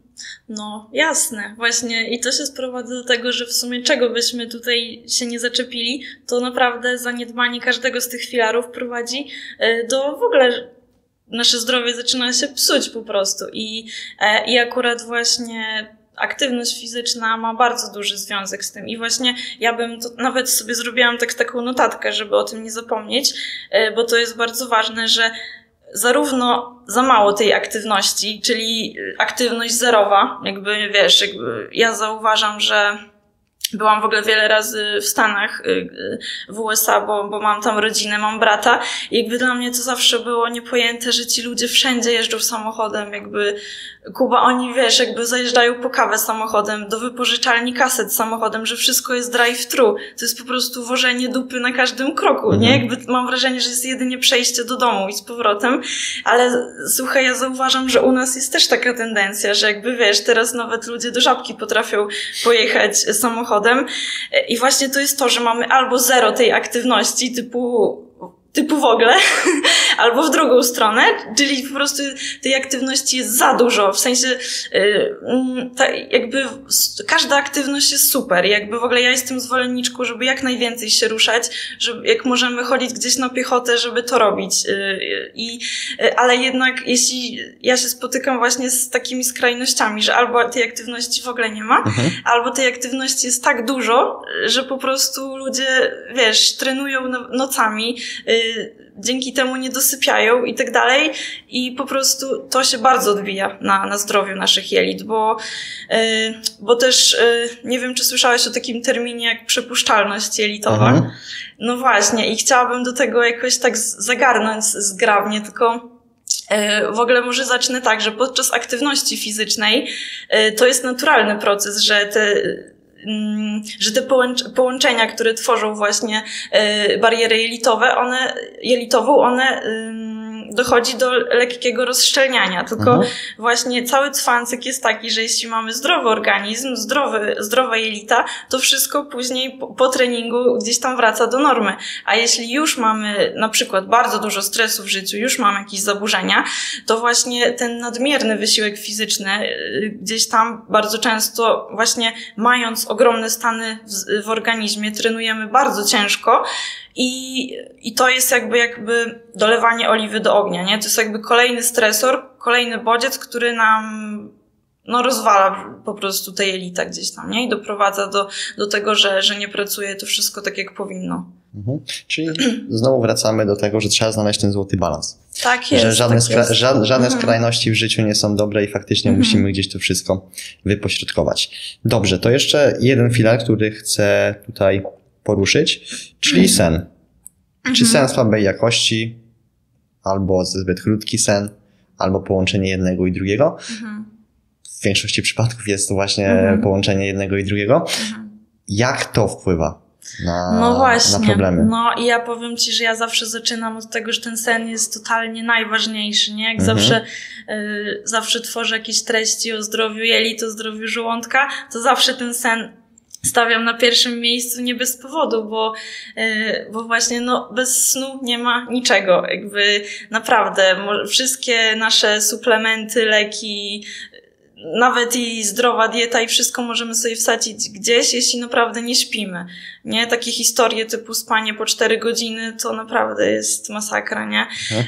No jasne, właśnie, i to się sprowadza do tego, że w sumie czego byśmy tutaj się nie zaczepili, to naprawdę zaniedbanie każdego z tych filarów prowadzi do w ogóle... Nasze zdrowie zaczyna się psuć po prostu i, i akurat właśnie... Aktywność fizyczna ma bardzo duży związek z tym i właśnie ja bym to, nawet sobie zrobiłam tak, taką notatkę, żeby o tym nie zapomnieć, bo to jest bardzo ważne, że zarówno za mało tej aktywności, czyli aktywność zerowa, jakby wiesz, jakby ja zauważam, że byłam w ogóle wiele razy w Stanach, w U S A, bo, bo mam tam rodzinę, mam brata. I jakby dla mnie to zawsze było niepojęte, że ci ludzie wszędzie jeżdżą samochodem. Jakby, Kuba, oni, wiesz, jakby zajeżdżają po kawę samochodem, do wypożyczalni kaset samochodem, że wszystko jest drive-thru. To jest po prostu wożenie dupy na każdym kroku, nie? Jakby mam wrażenie, że jest jedynie przejście do domu i z powrotem. Ale słuchaj, ja zauważam, że u nas jest też taka tendencja, że jakby, wiesz, teraz nawet ludzie do Żabki potrafią pojechać samochodem. I właśnie to jest to, że mamy albo zero tej aktywności typu, typu w ogóle, albo w drugą stronę, czyli po prostu tej aktywności jest za dużo, w sensie yy, ta, jakby każda aktywność jest super, jakby w ogóle ja jestem zwolenniczką, żeby jak najwięcej się ruszać, żeby jak możemy chodzić gdzieś na piechotę, żeby to robić, yy, i, yy, ale jednak jeśli ja się spotykam właśnie z takimi skrajnościami, że albo tej aktywności w ogóle nie ma, mhm. albo tej aktywności jest tak dużo, że po prostu ludzie, wiesz, trenują no- nocami, yy, dzięki temu nie dosypiają i tak dalej i po prostu to się bardzo odbija na, na zdrowiu naszych jelit, bo, yy, bo też yy, nie wiem, czy słyszałeś o takim terminie jak przepuszczalność jelitowa. Aha. No właśnie, i chciałabym do tego jakoś tak zagarnąć zgrabnie, tylko w ogóle może zacznę tak, że podczas aktywności fizycznej yy, to jest naturalny proces, że te... że te połączenia, które tworzą właśnie barierę jelitowe, one, jelitową, one dochodzi do lekkiego rozszczelniania. Tylko mhm. właśnie cały cwancyk jest taki, że jeśli mamy zdrowy organizm, zdrowy, zdrowe jelita, to wszystko później po, po treningu gdzieś tam wraca do normy. A jeśli już mamy na przykład bardzo dużo stresu w życiu, już mamy jakieś zaburzenia, to właśnie ten nadmierny wysiłek fizyczny gdzieś tam bardzo często właśnie mając ogromne stany w, w organizmie, trenujemy bardzo ciężko. I, i to jest jakby, jakby dolewanie oliwy do ognia, nie? To jest jakby kolejny stresor, kolejny bodziec, który nam, no, rozwala po prostu te jelita gdzieś tam, nie? I doprowadza do, do tego, że, że nie pracuje to wszystko tak, jak powinno. Mhm. Czyli znowu wracamy do tego, że trzeba znaleźć ten złoty balans. Tak jest. Że żadne, tak jest. Ża- żadne mhm. skrajności w życiu nie są dobre i faktycznie mhm. musimy gdzieś to wszystko wypośrodkować. Dobrze, to jeszcze jeden filar, który chcę tutaj poruszyć, czyli mhm. sen. Mhm. Czy sen słabej jakości, albo zbyt krótki sen, albo połączenie jednego i drugiego. Mhm. W większości przypadków jest to właśnie mhm. połączenie jednego i drugiego. Mhm. Jak to wpływa? Na, no właśnie, no i ja powiem Ci, że ja zawsze zaczynam od tego, że ten sen jest totalnie najważniejszy, nie? Jak mm-hmm. zawsze, y, zawsze tworzę jakieś treści o zdrowiu jelit, o zdrowiu żołądka, to zawsze ten sen stawiam na pierwszym miejscu nie bez powodu, bo, yy, bo właśnie no, bez snu nie ma niczego. Jakby naprawdę mo- wszystkie nasze suplementy, leki, nawet i zdrowa dieta i wszystko możemy sobie wsadzić gdzieś, jeśli naprawdę nie śpimy, nie? Takie historie typu spanie po cztery godziny to naprawdę jest masakra, nie? Mhm.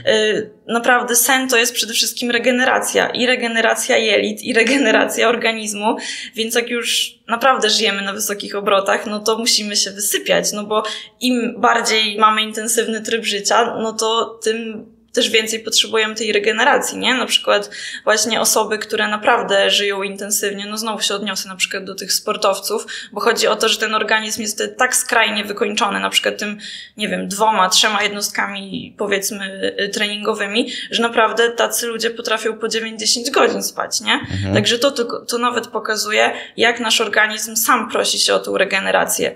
Naprawdę sen to jest przede wszystkim regeneracja i regeneracja jelit i regeneracja organizmu, więc jak już naprawdę żyjemy na wysokich obrotach, no to musimy się wysypiać, no bo im bardziej mamy intensywny tryb życia, no to tym też więcej potrzebujemy tej regeneracji, nie? Na przykład właśnie osoby, które naprawdę żyją intensywnie, no znowu się odniosę na przykład do tych sportowców, bo chodzi o to, że ten organizm jest tak skrajnie wykończony, na przykład tym, nie wiem, dwoma, trzema jednostkami, powiedzmy, treningowymi, że naprawdę tacy ludzie potrafią po dziewięć do dziesięciu godzin spać, nie? Mhm. Także to, to, to nawet pokazuje, jak nasz organizm sam prosi się o tą regenerację.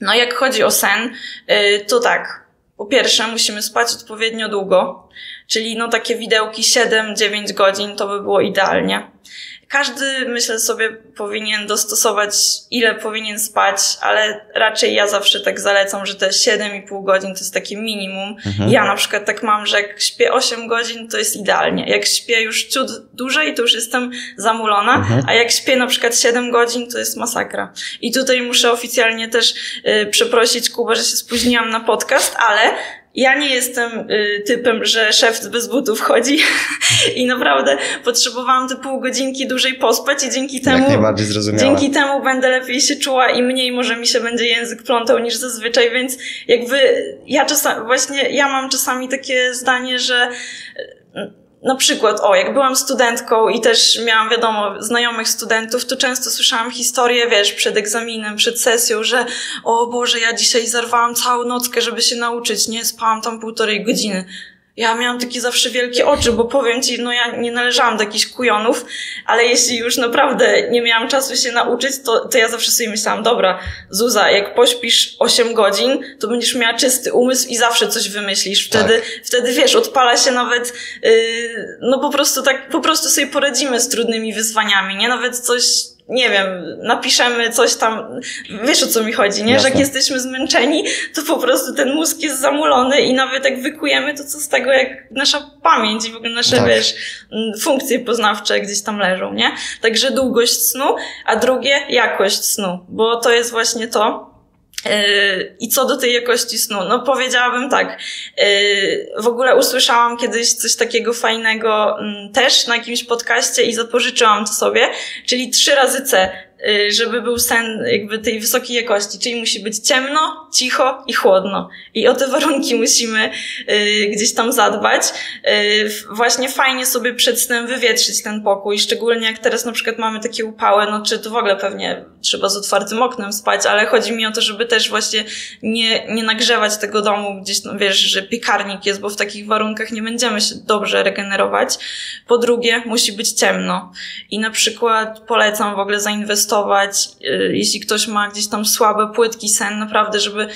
No jak chodzi o sen, to tak, po pierwsze, musimy spać odpowiednio długo, czyli no takie widełki siedem do dziewięciu godzin to by było idealnie. Każdy, myślę sobie, powinien dostosować, ile powinien spać, ale raczej ja zawsze tak zalecam, że te siedem i pół godzin to jest takie minimum. Mhm. Ja na przykład tak mam, że jak śpię osiem godzin, to jest idealnie. Jak śpię już ciut dłużej, to już jestem zamulona, mhm. a jak śpię na przykład siedem godzin, to jest masakra. I tutaj muszę oficjalnie też yy, przeprosić Kubę, że się spóźniłam na podcast, ale... Ja nie jestem y, typem, że szef bez butów chodzi i naprawdę potrzebowałam te pół godzinki dłużej pospać i dzięki temu, dzięki temu będę lepiej się czuła i mniej może mi się będzie język plątał niż zazwyczaj, więc jakby ja czasami, właśnie ja mam czasami takie zdanie, że na przykład, o, jak byłam studentką i też miałam, wiadomo, znajomych studentów, to często słyszałam historię, wiesz, przed egzaminem, przed sesją, że o Boże, ja dzisiaj zarwałam całą nockę, żeby się nauczyć, nie, spałam tam półtorej godziny. Ja miałam takie zawsze wielkie oczy, bo powiem Ci, no ja nie należałam do jakichś kujonów, ale jeśli już naprawdę nie miałam czasu się nauczyć, to, to ja zawsze sobie myślałam, dobra, Zuza, jak pośpisz osiem godzin, to będziesz miała czysty umysł i zawsze coś wymyślisz. Wtedy, tak. wtedy wiesz, odpala się nawet, yy, no po prostu tak, po prostu sobie poradzimy z trudnymi wyzwaniami, nie? Nawet coś... nie wiem, napiszemy coś tam, wiesz o co mi chodzi, nie? Jasne. Że jak jesteśmy zmęczeni, to po prostu ten mózg jest zamulony i nawet jak wykujemy, to co z tego, jak nasza pamięć i w ogóle nasze, tak. wiesz, funkcje poznawcze gdzieś tam leżą, nie? Także długość snu, a drugie jakość snu, bo to jest właśnie to. I co do tej jakości snu, no powiedziałabym tak, w ogóle usłyszałam kiedyś coś takiego fajnego też na jakimś podcaście i zapożyczyłam to sobie, czyli trzy razy C, żeby był sen jakby tej wysokiej jakości, czyli musi być ciemno, cicho i chłodno. I o te warunki musimy gdzieś tam zadbać. Właśnie fajnie sobie przed snem wywietrzyć ten pokój, szczególnie jak teraz na przykład mamy takie upały, no czy to w ogóle pewnie trzeba z otwartym oknem spać, ale chodzi mi o to, żeby też właśnie nie, nie nagrzewać tego domu gdzieś, no wiesz, że piekarnik jest, bo w takich warunkach nie będziemy się dobrze regenerować. Po drugie, musi być ciemno. I na przykład polecam w ogóle zainwestować jeśli ktoś ma gdzieś tam słabe, płytki sen, naprawdę, żeby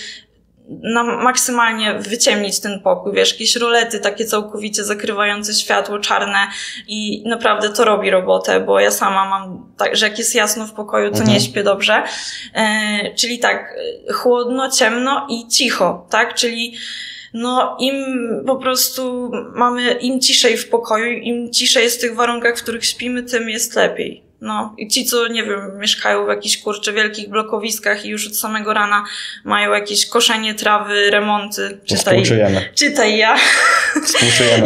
na maksymalnie wyciemnić ten pokój, wiesz, jakieś rolety takie całkowicie zakrywające światło, czarne i naprawdę to robi robotę, bo ja sama mam tak, że jak jest jasno w pokoju, to mhm. nie śpię dobrze. E, czyli tak, chłodno, ciemno i cicho, tak, czyli no im po prostu mamy, im ciszej w pokoju, im ciszej jest w tych warunkach, w których śpimy, tym jest lepiej. No i ci, co, nie wiem, mieszkają w jakichś, kurczę, wielkich blokowiskach i już od samego rana mają jakieś koszenie trawy, remonty, czytaj, czytaj ja.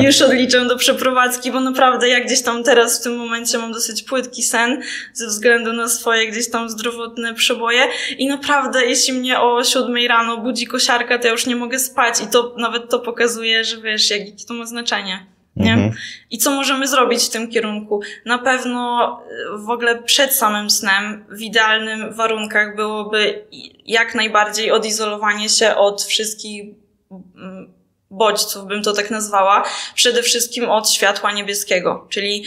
już odliczam do przeprowadzki, bo naprawdę ja gdzieś tam teraz w tym momencie mam dosyć płytki sen ze względu na swoje gdzieś tam zdrowotne przeboje i naprawdę jeśli mnie o siódmej rano budzi kosiarka, to ja już nie mogę spać i to nawet to pokazuje, że wiesz, jakie to ma znaczenie. Nie? Mhm. I co możemy zrobić w tym kierunku? Na pewno w ogóle przed samym snem w idealnym warunkach byłoby jak najbardziej odizolowanie się od wszystkich bodźców, bym to tak nazwała, przede wszystkim od światła niebieskiego, czyli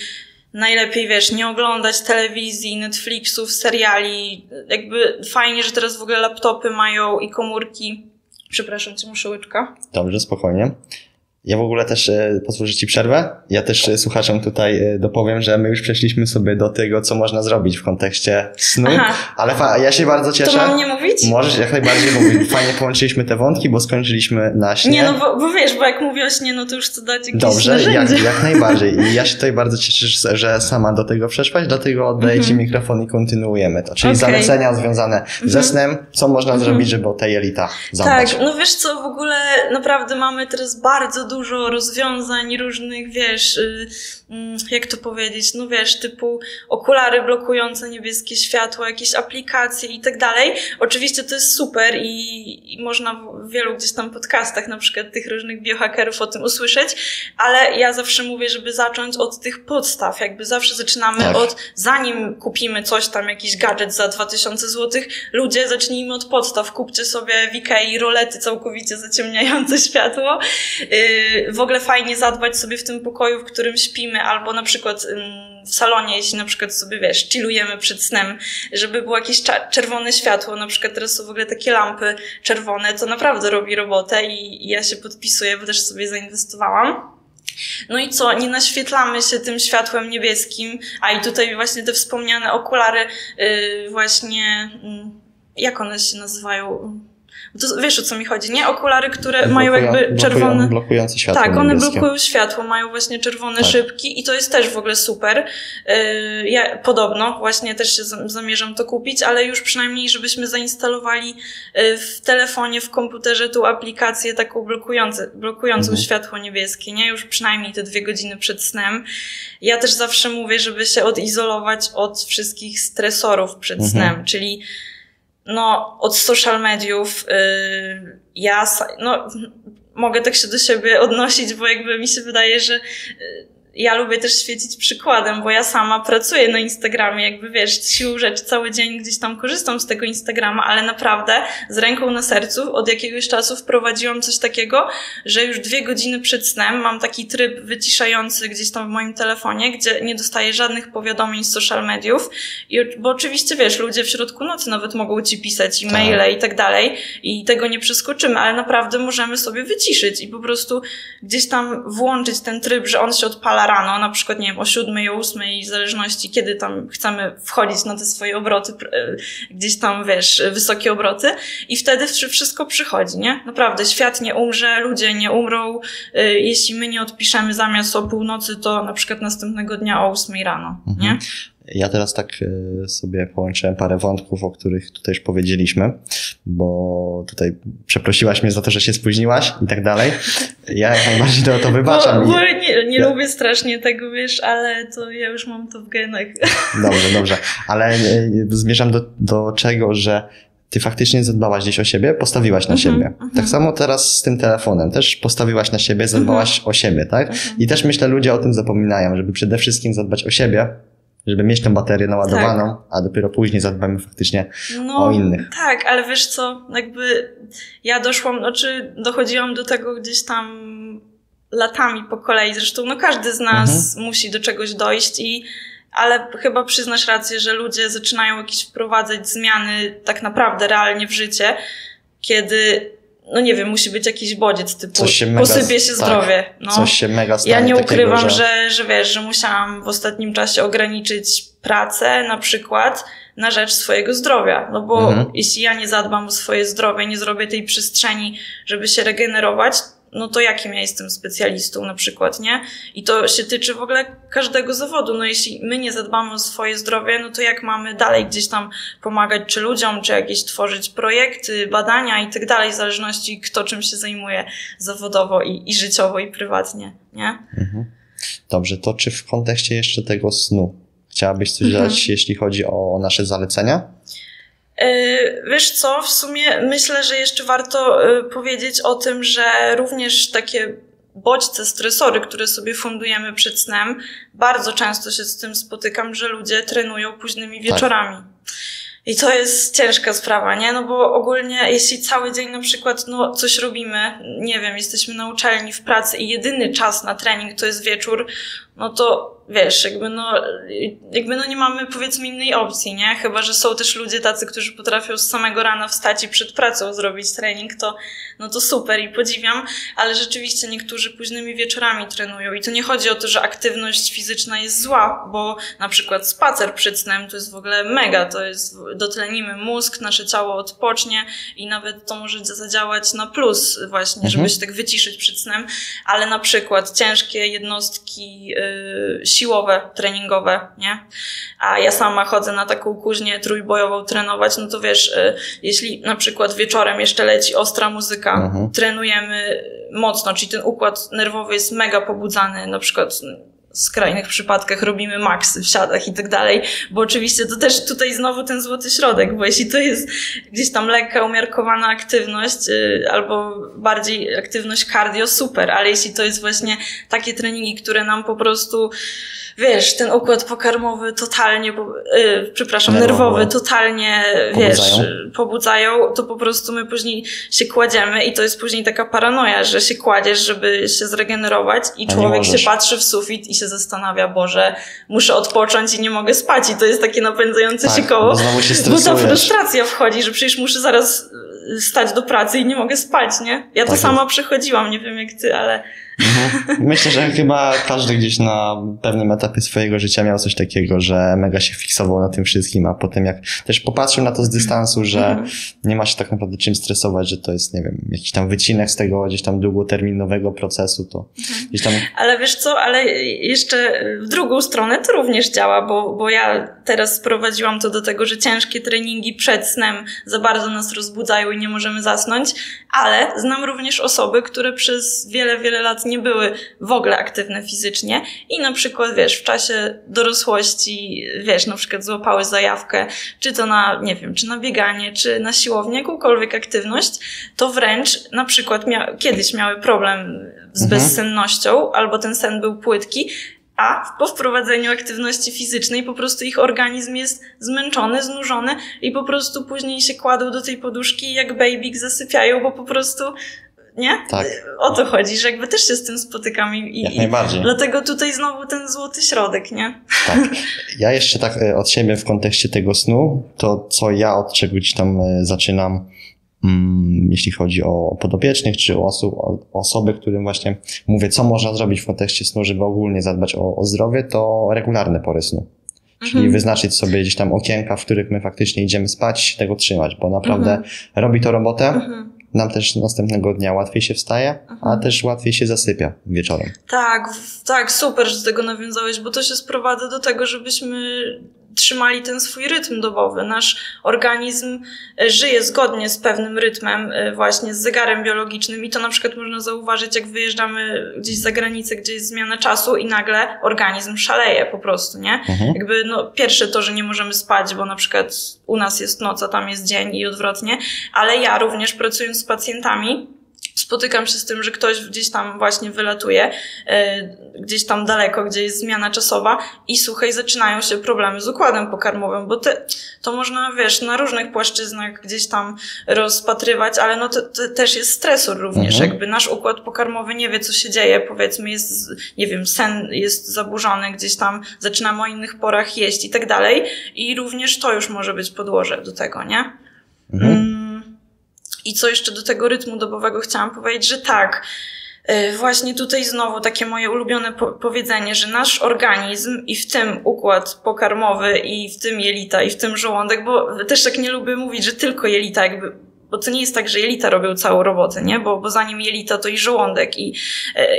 najlepiej, wiesz, nie oglądać telewizji, Netflixów, seriali, jakby fajnie, że teraz w ogóle laptopy mają i komórki, przepraszam cię, muszę łyczka. Dobrze, spokojnie. Ja w ogóle też e, posłużę ci przerwę. Ja też e, słuchaczom tutaj e, dopowiem, że my już przeszliśmy sobie do tego, co można zrobić w kontekście snu. Aha. Ale fa- ja się bardzo cieszę. To mam nie mówić? Możesz jak najbardziej mówić. Fajnie połączyliśmy te wątki, bo skończyliśmy na śnie. Nie, no bo, bo wiesz, bo jak mówię o śnie, no to już co dać jakieś Dobrze, narzędzie. Jak, jak najbardziej. I ja się tutaj bardzo cieszę, że sama do tego przeszłaś, dlatego oddaję mhm. ci mikrofon i kontynuujemy to. Czyli okay. zalecenia związane mhm. ze snem, co można mhm. zrobić, żeby o te jelita zadbać. Tak, no wiesz co, w ogóle naprawdę mamy teraz bardzo dużo rozwiązań różnych, wiesz, jak to powiedzieć, no wiesz, typu okulary blokujące niebieskie światło, jakieś aplikacje i tak dalej. Oczywiście to jest super i, i można w wielu gdzieś tam podcastach, na przykład tych różnych biohackerów o tym usłyszeć, ale ja zawsze mówię, żeby zacząć od tych podstaw, jakby zawsze zaczynamy tak. od, zanim kupimy coś tam, jakiś gadżet za dwa tysiące złotych, ludzie, zacznijmy od podstaw, kupcie sobie w Ikei rolety całkowicie zaciemniające światło, w ogóle fajnie zadbać sobie w tym pokoju, w którym śpimy, albo na przykład w salonie, jeśli na przykład sobie, wiesz, chillujemy przed snem, żeby było jakieś czerwone światło, na przykład teraz są w ogóle takie lampy czerwone, to naprawdę robi robotę i ja się podpisuję, bo też sobie zainwestowałam. No i co, nie naświetlamy się tym światłem niebieskim, a i tutaj właśnie te wspomniane okulary, yy, właśnie, yy, jak one się nazywają? To, wiesz, o co mi chodzi, nie? Okulary, które blokują, mają jakby czerwone... Blokują, blokujące światło. Tak, one niebieskie. Blokują światło, mają właśnie czerwone tak. szybki i to jest też w ogóle super. Yy, ja podobno właśnie też się zamierzam to kupić, ale już przynajmniej, żebyśmy zainstalowali w telefonie, w komputerze tą aplikację taką blokujące, blokującą mhm. światło niebieskie, nie? Już przynajmniej te dwie godziny przed snem. Ja też zawsze mówię, żeby się odizolować od wszystkich stresorów przed mhm. snem, czyli no, od social mediów, yy, ja, no, mogę tak się do siebie odnosić, bo jakby mi się wydaje, że yy, ja lubię też świecić przykładem, bo ja sama pracuję na Instagramie, jakby wiesz, siłą rzeczy cały dzień gdzieś tam korzystam z tego Instagrama, ale naprawdę z ręką na sercu od jakiegoś czasu wprowadziłam coś takiego, że już dwie godziny przed snem mam taki tryb wyciszający gdzieś tam w moim telefonie, gdzie nie dostaję żadnych powiadomień z social mediów, i, bo oczywiście wiesz, ludzie w środku nocy nawet mogą ci pisać e-maile i tak dalej i tego nie przeskoczymy, ale naprawdę możemy sobie wyciszyć i po prostu gdzieś tam włączyć ten tryb, że on się odpala rano, na przykład, nie wiem, o siódmej, o ósmej, w zależności, kiedy tam chcemy wchodzić na te swoje obroty, gdzieś tam, wiesz, wysokie obroty i wtedy wszystko przychodzi, nie? Naprawdę, świat nie umrze, ludzie nie umrą, jeśli my nie odpiszemy zamiast o północy, to na przykład następnego dnia o ósmej rano, mhm. nie? Ja teraz tak sobie połączyłem parę wątków, o których tutaj już powiedzieliśmy, bo tutaj przeprosiłaś mnie za to, że się spóźniłaś i tak dalej. Ja jak najbardziej to, to wybaczam. Bo, bo nie, nie ja... lubię strasznie tego, wiesz, ale to ja już mam to w genach. Dobrze, dobrze. Ale zmierzam do, do czego, że ty faktycznie zadbałaś gdzieś o siebie, postawiłaś na mm-hmm, siebie. Mm-hmm. Tak samo teraz z tym telefonem. Też postawiłaś na siebie, zadbałaś mm-hmm. o siebie, tak? Mm-hmm. I też myślę, ludzie o tym zapominają, żeby przede wszystkim zadbać o siebie, żeby mieć tę baterię naładowaną, tak. a dopiero później zadbamy faktycznie no, o innych. Tak, ale wiesz co, jakby ja doszłam, znaczy dochodziłam do tego gdzieś tam latami po kolei, zresztą no każdy z nas mhm. musi do czegoś dojść i ale chyba przyznasz rację, że ludzie zaczynają jakieś wprowadzać zmiany tak naprawdę realnie w życie, kiedy no nie wiem, musi być jakiś bodziec typu się mega, posypie się zdrowie. Tak, no. Coś się mega stanie. Ja nie ukrywam, takiego, że... Że, że wiesz, że musiałam w ostatnim czasie ograniczyć pracę na przykład na rzecz swojego zdrowia. No bo mhm. jeśli ja nie zadbam o swoje zdrowie, nie zrobię tej przestrzeni, żeby się regenerować, no to jakim ja jestem specjalistą na przykład, nie? I to się tyczy w ogóle każdego zawodu. No jeśli my nie zadbamy o swoje zdrowie, no to jak mamy dalej gdzieś tam pomagać czy ludziom, czy jakieś tworzyć projekty, badania i tak dalej, w zależności kto czym się zajmuje zawodowo i, i życiowo i prywatnie, nie? Mhm. Dobrze, to czy w kontekście jeszcze tego snu chciałabyś coś mhm. dodać, jeśli chodzi o nasze zalecenia? Wiesz co, w sumie myślę, że jeszcze warto powiedzieć o tym, że również takie bodźce, stresory, które sobie fundujemy przed snem, bardzo często się z tym spotykam, że ludzie trenują późnymi wieczorami. Tak. I to jest ciężka sprawa, nie? No bo ogólnie jeśli cały dzień na przykład no coś robimy, nie wiem, jesteśmy na uczelni, w pracy i jedyny czas na trening to jest wieczór, no to wiesz, jakby no, jakby no nie mamy powiedzmy innej opcji, nie? Chyba że są też ludzie tacy, którzy potrafią z samego rana wstać i przed pracą zrobić trening, to no to super i podziwiam, ale rzeczywiście niektórzy późnymi wieczorami trenują i to nie chodzi o to, że aktywność fizyczna jest zła, bo na przykład spacer przed snem to jest w ogóle mega, to jest, dotlenimy mózg, nasze ciało odpocznie i nawet to może zadziałać na plus właśnie, mhm. żeby się tak wyciszyć przed snem, ale na przykład ciężkie jednostki yy, siłowe, treningowe, nie? A ja sama chodzę na taką kuźnię trójbojową trenować, no to wiesz, jeśli na przykład wieczorem jeszcze leci ostra muzyka, mhm. trenujemy mocno, czyli ten układ nerwowy jest mega pobudzany, na przykład w skrajnych przypadkach robimy maksy w siadach i tak dalej, bo oczywiście to też tutaj znowu ten złoty środek, bo jeśli to jest gdzieś tam lekka, umiarkowana aktywność albo bardziej aktywność cardio, super, ale jeśli to jest właśnie takie treningi, które nam po prostu, wiesz, ten układ pokarmowy totalnie, yy, przepraszam, nerwowy, nerwowy totalnie, wiesz, pobudzają. pobudzają, to po prostu my później się kładziemy i to jest później taka paranoja, że się kładziesz, żeby się zregenerować i A człowiek się patrzy w sufit i się zastanawia, Boże, muszę odpocząć i nie mogę spać i to jest takie napędzające tak, się koło, bo, bo ta frustracja wchodzi, że przecież muszę zaraz stać do pracy i nie mogę spać, nie? Ja tak to sama przechodziłam, nie wiem jak ty, ale... Mhm. Myślę, że chyba każdy gdzieś na pewnym etapie swojego życia miał coś takiego, że mega się fiksował na tym wszystkim, a potem jak też popatrzył na to z dystansu, że mhm. nie ma się tak naprawdę czym stresować, że to jest, nie wiem, jakiś tam wycinek z tego gdzieś tam długoterminowego procesu, to mhm. gdzieś tam... Ale wiesz co, ale jeszcze w drugą stronę to również działa, bo, bo ja teraz sprowadziłam to do tego, że ciężkie treningi przed snem za bardzo nas rozbudzają i nie możemy zasnąć, ale znam również osoby, które przez wiele, wiele lat nie były w ogóle aktywne fizycznie i na przykład, wiesz, w czasie dorosłości, wiesz, na przykład złapały zajawkę, czy to na, nie wiem, czy na bieganie, czy na siłownię, jakąkolwiek aktywność, to wręcz na przykład mia- kiedyś miały problem z mhm. bezsennością, albo ten sen był płytki, a po wprowadzeniu aktywności fizycznej po prostu ich organizm jest zmęczony, znużony i po prostu później się kładą do tej poduszki i jak babyk zasypiają, bo po prostu... Nie? Tak. O to chodzi, że jakby też się z tym spotykam i, jak i najbardziej. Dlatego tutaj znowu ten złoty środek, nie? Tak. Ja jeszcze tak od siebie w kontekście tego snu, to co ja od czegoś tam zaczynam, um, jeśli chodzi o podopiecznych czy o, osób, o osoby, którym właśnie mówię, co można zrobić w kontekście snu, żeby ogólnie zadbać o, o zdrowie, to regularne pory snu. Czyli mhm. wyznaczyć sobie gdzieś tam okienka, w których my faktycznie idziemy spać, tego trzymać, bo naprawdę mhm. robi to robotę. Mhm. Nam też następnego dnia łatwiej się wstaje, a też łatwiej się zasypia wieczorem. Tak, tak, super, że do tego nawiązałeś, bo to się sprowadza do tego, żebyśmy trzymali ten swój rytm dobowy. Nasz organizm żyje zgodnie z pewnym rytmem, właśnie z zegarem biologicznym i to na przykład można zauważyć, jak wyjeżdżamy gdzieś za granicę, gdzie jest zmiana czasu i nagle organizm szaleje po prostu, nie? Mhm. Jakby no pierwsze to, że nie możemy spać, bo na przykład u nas jest noc, a tam jest dzień i odwrotnie, ale ja również pracując z pacjentami spotykam się z tym, że ktoś gdzieś tam właśnie wylatuje, yy, gdzieś tam daleko, gdzie jest zmiana czasowa i słuchaj, zaczynają się problemy z układem pokarmowym, bo te, to można, wiesz, na różnych płaszczyznach gdzieś tam rozpatrywać, ale no to, to też jest stresor również, mhm. jakby nasz układ pokarmowy nie wie, co się dzieje, powiedzmy jest, nie wiem, sen jest zaburzony, gdzieś tam zaczynamy o innych porach jeść i tak dalej i również to już może być podłoże do tego, nie? Mhm. Mm. I co jeszcze do tego rytmu dobowego chciałam powiedzieć, że tak, właśnie tutaj znowu takie moje ulubione po- powiedzenie, że nasz organizm i w tym układ pokarmowy i w tym jelita i w tym żołądek, bo też tak nie lubię mówić, że tylko jelita jakby Bo to nie jest tak, że jelita robią całą robotę, nie? Bo, bo zanim jelita to i żołądek i,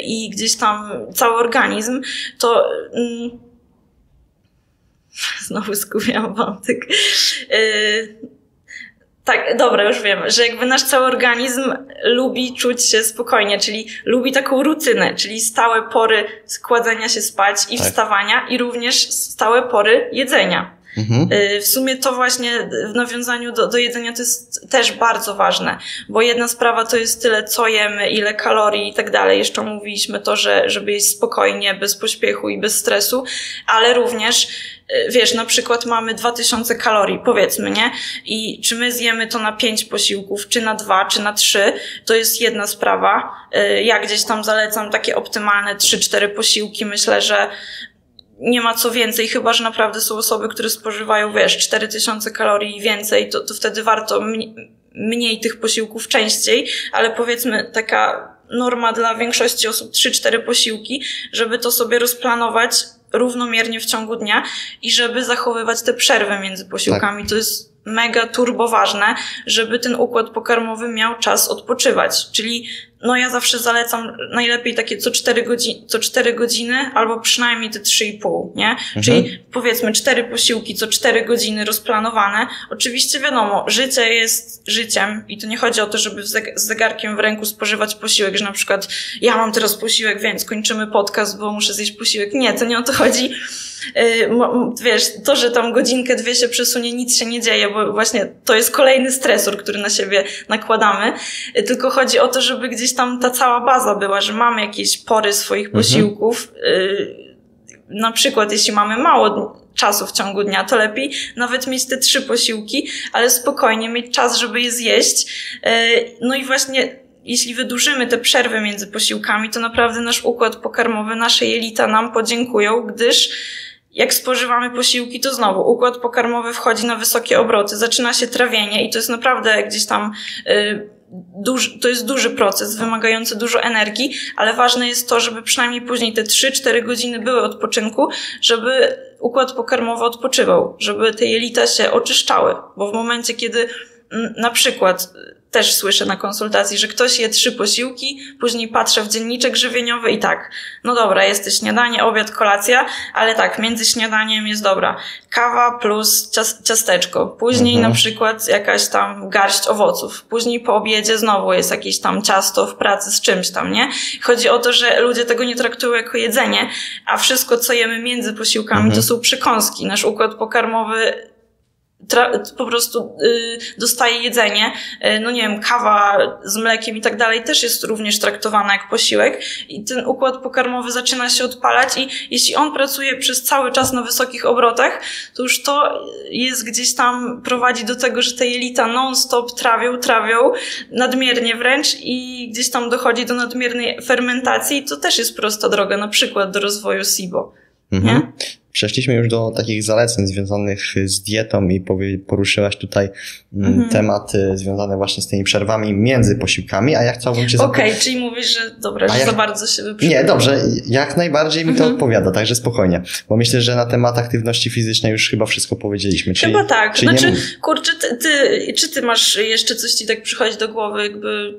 i gdzieś tam cały organizm, to... Mm, znowu skupiam wątek. Yy, tak, dobra, już wiem, że jakby nasz cały organizm lubi czuć się spokojnie, czyli lubi taką rutynę, czyli stałe pory składania się spać i tak. wstawania i również stałe pory jedzenia. Mhm. W sumie to właśnie w nawiązaniu do, do jedzenia to jest też bardzo ważne, bo jedna sprawa to jest tyle, co jemy, ile kalorii i tak dalej. Jeszcze mówiliśmy to, że żeby jeść spokojnie, bez pośpiechu i bez stresu, ale również wiesz, na przykład mamy dwa tysiące kalorii, powiedzmy, nie? I czy my zjemy to na pięć posiłków, czy na dwa, czy na trzy, to jest jedna sprawa. Ja gdzieś tam zalecam takie optymalne trzy cztery posiłki. Myślę, że nie ma co więcej, chyba że naprawdę są osoby, które spożywają, wiesz, cztery tysiące kalorii i więcej, to, to wtedy warto mniej, mniej tych posiłków częściej, ale powiedzmy taka norma dla większości osób trzy cztery posiłki, żeby to sobie rozplanować równomiernie w ciągu dnia i żeby zachowywać te przerwy między posiłkami. Tak. To jest mega turbo ważne, żeby ten układ pokarmowy miał czas odpoczywać, czyli no ja zawsze zalecam najlepiej takie co cztery godziny, co cztery godziny albo przynajmniej te trzy i pół, nie? Mhm. Czyli powiedzmy cztery posiłki co cztery godziny rozplanowane. Oczywiście wiadomo, życie jest życiem i to nie chodzi o to, żeby z zegarkiem w ręku spożywać posiłek, że na przykład ja mam teraz posiłek, więc kończymy podcast, bo muszę zjeść posiłek. Nie, to nie o to chodzi. Wiesz, to, że tam godzinkę, dwie się przesunie, nic się nie dzieje, bo właśnie to jest kolejny stresor, który na siebie nakładamy. Tylko chodzi o to, żeby gdzieś tam ta cała baza była, że mamy jakieś pory swoich posiłków. Mhm. Na przykład, jeśli mamy mało czasu w ciągu dnia, to lepiej nawet mieć te trzy posiłki, ale spokojnie mieć czas, żeby je zjeść. No i właśnie... Jeśli wydłużymy te przerwy między posiłkami, to naprawdę nasz układ pokarmowy, nasze jelita nam podziękują, gdyż jak spożywamy posiłki, to znowu układ pokarmowy wchodzi na wysokie obroty, zaczyna się trawienie i to jest naprawdę gdzieś tam y, duży, to jest duży proces wymagający dużo energii, ale ważne jest to, żeby przynajmniej później te trzy cztery godziny były odpoczynku, żeby układ pokarmowy odpoczywał, żeby te jelita się oczyszczały, bo w momencie, kiedy m, na przykład... Też słyszę na konsultacji, że ktoś je trzy posiłki, później patrzę w dzienniczek żywieniowy i tak, no dobra, jest śniadanie, obiad, kolacja, ale tak, między śniadaniem jest dobra, kawa plus cias- ciasteczko, później mhm. na przykład jakaś tam garść owoców, później po obiedzie znowu jest jakieś tam ciasto w pracy z czymś tam, nie? Chodzi o to, że ludzie tego nie traktują jako jedzenie, a wszystko, co jemy między posiłkami, mhm. to są przekąski. Nasz układ pokarmowy Tra- po prostu y, dostaje jedzenie, y, no nie wiem, kawa z mlekiem i tak dalej też jest również traktowana jak posiłek i ten układ pokarmowy zaczyna się odpalać i jeśli on pracuje przez cały czas na wysokich obrotach, to już to jest gdzieś tam, prowadzi do tego, że te jelita non-stop trawią, trawią, nadmiernie wręcz i gdzieś tam dochodzi do nadmiernej fermentacji i to też jest prosta droga, na przykład do rozwoju SIBO. Mhm. Nie? Przeszliśmy już do takich zaleceń związanych z dietą i poruszyłaś tutaj mhm. tematy związane właśnie z tymi przerwami między posiłkami, a ja chciałbym cię zapytać... Okej, okay, czyli mówisz, że dobra, że jak... za bardzo się wyprzedzam. Nie, dobrze, jak najbardziej mi to mhm. odpowiada, także spokojnie, bo myślę, że na temat aktywności fizycznej już chyba wszystko powiedzieliśmy. Czyli, chyba tak, czyli znaczy, kurczę, ty, ty, czy ty masz jeszcze coś ci tak przychodzi do głowy, jakby...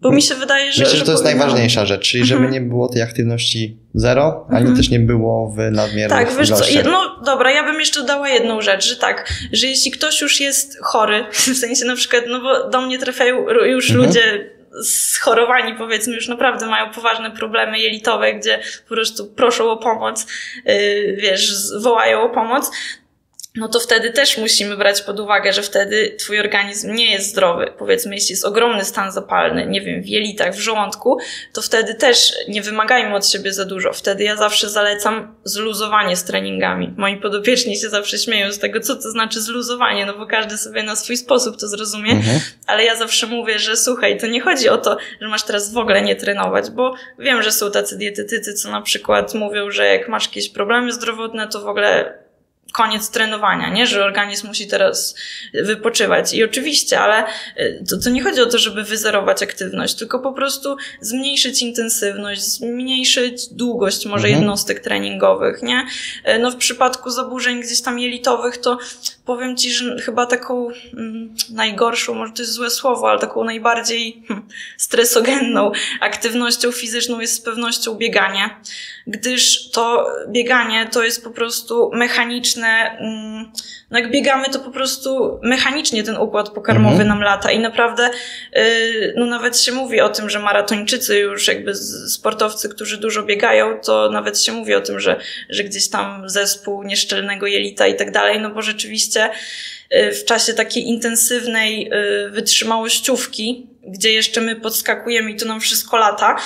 Bo mi się wydaje, że... Myślę, że to jest najważniejsza rzecz, czyli żeby mhm. nie było tej aktywności zero, ani mhm. też nie było w nadmiernych Tak, wiesz ilościach. Co, no dobra, ja bym jeszcze dodała jedną rzecz, że tak, że jeśli ktoś już jest chory, w sensie na przykład, no bo do mnie trafiają już mhm. ludzie schorowani, powiedzmy, już naprawdę mają poważne problemy jelitowe, gdzie po prostu proszą o pomoc, yy, wiesz, wołają o pomoc, no to wtedy też musimy brać pod uwagę, że wtedy twój organizm nie jest zdrowy. Powiedzmy, jeśli jest ogromny stan zapalny, nie wiem, w jelitach, w żołądku, to wtedy też nie wymagajmy od siebie za dużo. Wtedy ja zawsze zalecam zluzowanie z treningami. Moi podopieczni się zawsze śmieją z tego, co to znaczy zluzowanie, no bo każdy sobie na swój sposób to zrozumie, mhm. ale ja zawsze mówię, że słuchaj, to nie chodzi o to, że masz teraz w ogóle nie trenować, bo wiem, że są tacy dietetycy, co na przykład mówią, że jak masz jakieś problemy zdrowotne, to w ogóle... koniec trenowania, nie? Że organizm musi teraz wypoczywać. I oczywiście, ale to, to nie chodzi o to, żeby wyzerować aktywność, tylko po prostu zmniejszyć intensywność, zmniejszyć długość może mhm. jednostek treningowych, nie? No w przypadku zaburzeń gdzieś tam jelitowych to powiem Ci, że chyba taką mm, najgorszą, może to jest złe słowo, ale taką najbardziej hmm, stresogenną aktywnością fizyczną jest z pewnością bieganie, gdyż to bieganie to jest po prostu mechaniczne, mm, no jak biegamy, to po prostu mechanicznie ten układ pokarmowy mm-hmm. nam lata i naprawdę yy, no nawet się mówi o tym, że maratończycy już jakby sportowcy, którzy dużo biegają, to nawet się mówi o tym, że, że gdzieś tam zespół nieszczelnego jelita i tak dalej, no bo rzeczywiście w czasie takiej intensywnej wytrzymałościówki, gdzie jeszcze my podskakujemy i to nam wszystko lata,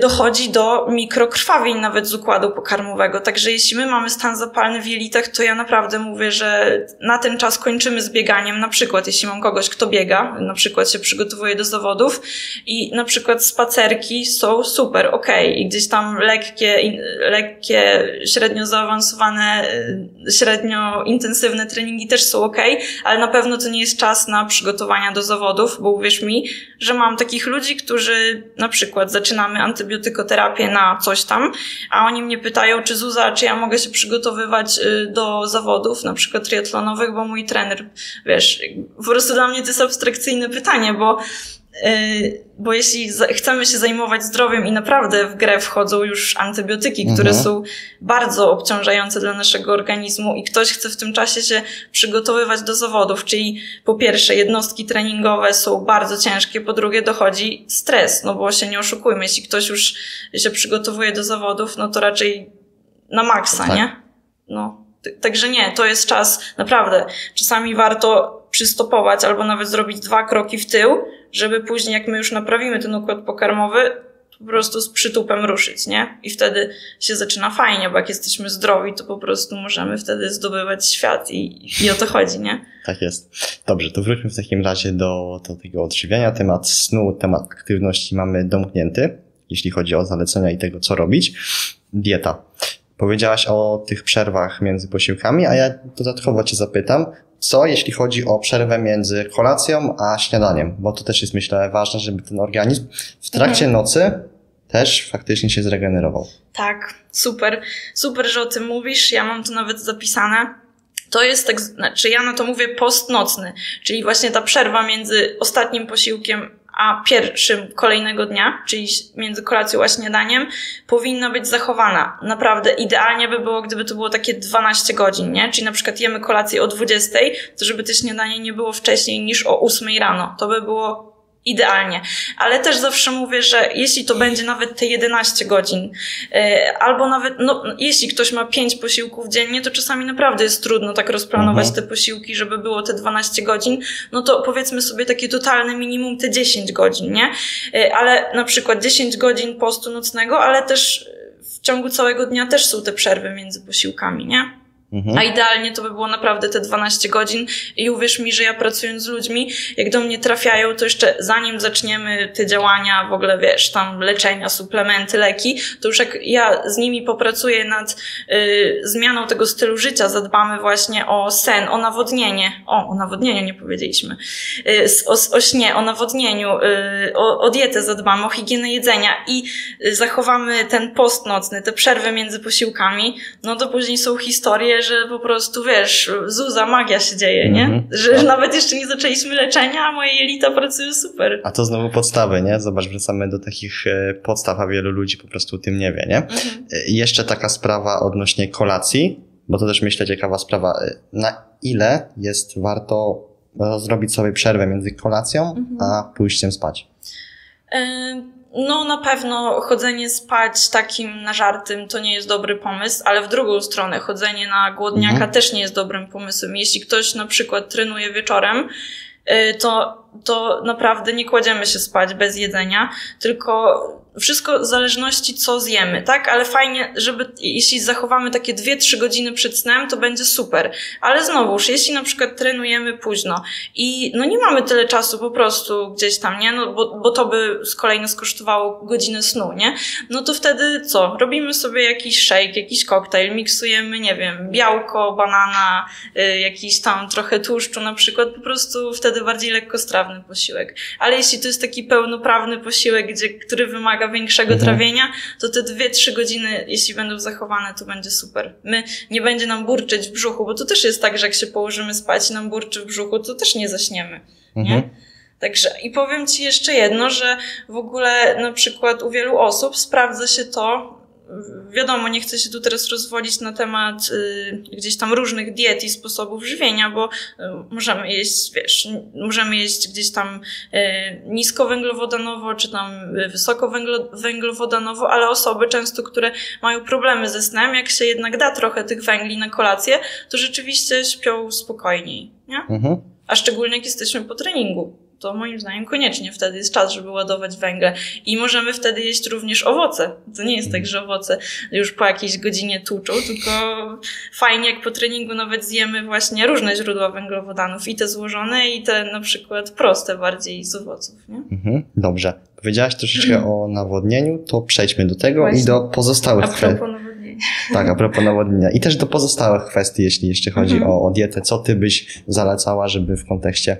dochodzi do mikrokrwawień nawet z układu pokarmowego. Także jeśli my mamy stan zapalny w jelitach, to ja naprawdę mówię, że na ten czas kończymy z bieganiem. Na przykład jeśli mam kogoś, kto biega, na przykład się przygotowuje do zawodów i na przykład spacerki są super, okej. Okay. I gdzieś tam lekkie, lekkie, średnio zaawansowane, średnio intensywne treningi też są okej, okay, ale na pewno to nie jest czas na przygotowania do zawodów, bo uwierz mi, że mam takich ludzi, którzy na przykład zaczynamy antybiotykoterapię na coś tam, a oni mnie pytają, czy Zuza, czy ja mogę się przygotowywać do zawodów, na przykład triatlonowych, bo mój trener, wiesz, po prostu dla mnie to jest abstrakcyjne pytanie, bo bo jeśli chcemy się zajmować zdrowiem i naprawdę w grę wchodzą już antybiotyki, mhm. które są bardzo obciążające dla naszego organizmu i ktoś chce w tym czasie się przygotowywać do zawodów, czyli po pierwsze jednostki treningowe są bardzo ciężkie, po drugie dochodzi stres, no bo się nie oszukujmy, jeśli ktoś już się przygotowuje do zawodów, no to raczej na maksa, tak. nie? No. Także nie, to jest czas, naprawdę, czasami warto przystopować albo nawet zrobić dwa kroki w tył, żeby później, jak my już naprawimy ten układ pokarmowy, po prostu z przytupem ruszyć, nie? I wtedy się zaczyna fajnie, bo jak jesteśmy zdrowi, to po prostu możemy wtedy zdobywać świat i, i o to chodzi, nie? Tak jest. Dobrze, to wróćmy w takim razie do, do tego odżywiania. Temat snu, temat aktywności mamy domknięty, jeśli chodzi o zalecenia i tego, co robić. Dieta. Powiedziałaś o tych przerwach między posiłkami, a ja dodatkowo Cię zapytam, co jeśli chodzi o przerwę między kolacją a śniadaniem? Bo to też jest, myślę, ważne, żeby ten organizm w trakcie mhm. nocy też faktycznie się zregenerował. Tak, super. Super, że o tym mówisz. Ja mam to nawet zapisane. To jest tak, znaczy ja na to mówię postnocny, czyli właśnie ta przerwa między ostatnim posiłkiem a pierwszym kolejnego dnia, czyli między kolacją a śniadaniem, powinna być zachowana. Naprawdę idealnie by było, gdyby to było takie dwanaście godzin, nie? Czyli na przykład jemy kolację o dwudziestej, to żeby to śniadanie nie było wcześniej niż o ósmej rano. To by było idealnie. Ale też zawsze mówię, że jeśli to będzie nawet te jedenaście godzin, yy, albo nawet, no, jeśli ktoś ma pięć posiłków dziennie, to czasami naprawdę jest trudno tak rozplanować mhm. te posiłki, żeby było te dwanaście godzin, no to powiedzmy sobie takie totalne minimum te dziesięć godzin, nie? Yy, ale na przykład dziesięć godzin postu nocnego, ale też w ciągu całego dnia też są te przerwy między posiłkami, nie? Mhm. A idealnie to by było naprawdę te dwanaście godzin i uwierz mi, że ja pracując z ludźmi, jak do mnie trafiają, to jeszcze zanim zaczniemy te działania, w ogóle wiesz, tam leczenia, suplementy, leki, to już jak ja z nimi popracuję nad y, zmianą tego stylu życia, zadbamy właśnie o sen, o nawodnienie, o, o nawodnieniu nie powiedzieliśmy, y, o, o śnie, o nawodnieniu, y, o, o dietę zadbamy, o higienę jedzenia i y, zachowamy ten post nocny, te przerwy między posiłkami, no to później są historie, że po prostu, wiesz, Zuza, magia się dzieje, nie? Mm-hmm. Że no. nawet jeszcze nie zaczęliśmy leczenia, a moje jelita pracują super. A to znowu podstawy, nie? Zobacz, wracamy do takich podstaw, a wielu ludzi po prostu o tym nie wie, nie? Mm-hmm. Jeszcze taka sprawa odnośnie kolacji, bo to też myślę ciekawa sprawa. Na ile jest warto zrobić sobie przerwę między kolacją mm-hmm. a pójściem spać? Y- No na pewno chodzenie spać takim na żartym to nie jest dobry pomysł, ale w drugą stronę chodzenie na głodniaka mhm. też nie jest dobrym pomysłem. Jeśli ktoś na przykład trenuje wieczorem, to, to naprawdę nie kładziemy się spać bez jedzenia, tylko wszystko w zależności co zjemy, tak? Ale fajnie, żeby, jeśli zachowamy takie dwie trzy godziny przed snem, to będzie super. Ale znowuż, jeśli na przykład trenujemy późno i no nie mamy tyle czasu po prostu gdzieś tam, nie? No bo, bo to by z kolei nas kosztowało godzinę snu, nie? No to wtedy co? Robimy sobie jakiś szejk, jakiś koktajl, miksujemy, nie wiem, białko, banana, y, jakiś tam trochę tłuszczu na przykład, po prostu wtedy bardziej lekko strawne pełnoprawny posiłek. Ale jeśli to jest taki pełnoprawny posiłek, gdzie, który wymaga większego mhm. trawienia, to te dwie, trzy godziny, jeśli będą zachowane, to będzie super. My, nie będzie nam burczyć w brzuchu, bo to też jest tak, że jak się położymy spać i nam burczy w brzuchu, to też nie zaśniemy, mhm. nie? Także i powiem Ci jeszcze jedno, że w ogóle na przykład u wielu osób sprawdza się to, wiadomo, nie chcę się tu teraz rozwodzić na temat y, gdzieś tam różnych diet i sposobów żywienia, bo y, możemy jeść, wiesz, możemy jeść gdzieś tam y, niskowęglowodanowo, czy tam y, wysokowęglowodanowo, ale osoby często, które mają problemy ze snem, jak się jednak da trochę tych węgli na kolację, to rzeczywiście śpią spokojniej, nie? Mhm. A szczególnie jak jesteśmy po treningu. To moim zdaniem koniecznie wtedy jest czas, żeby ładować węgle. I możemy wtedy jeść również owoce. To nie jest tak, że owoce już po jakiejś godzinie tłuczą, tylko fajnie jak po treningu nawet zjemy właśnie różne źródła węglowodanów. I te złożone, i te na przykład proste bardziej z owoców. Nie? Mhm, dobrze. Powiedziałaś troszeczkę mhm. o nawodnieniu, to przejdźmy do tego właśnie. I do pozostałych kwestii. Tak, a propos nawodnienia. I też do pozostałych kwestii, jeśli jeszcze chodzi mhm. o, o dietę. Co ty byś zalecała, żeby w kontekście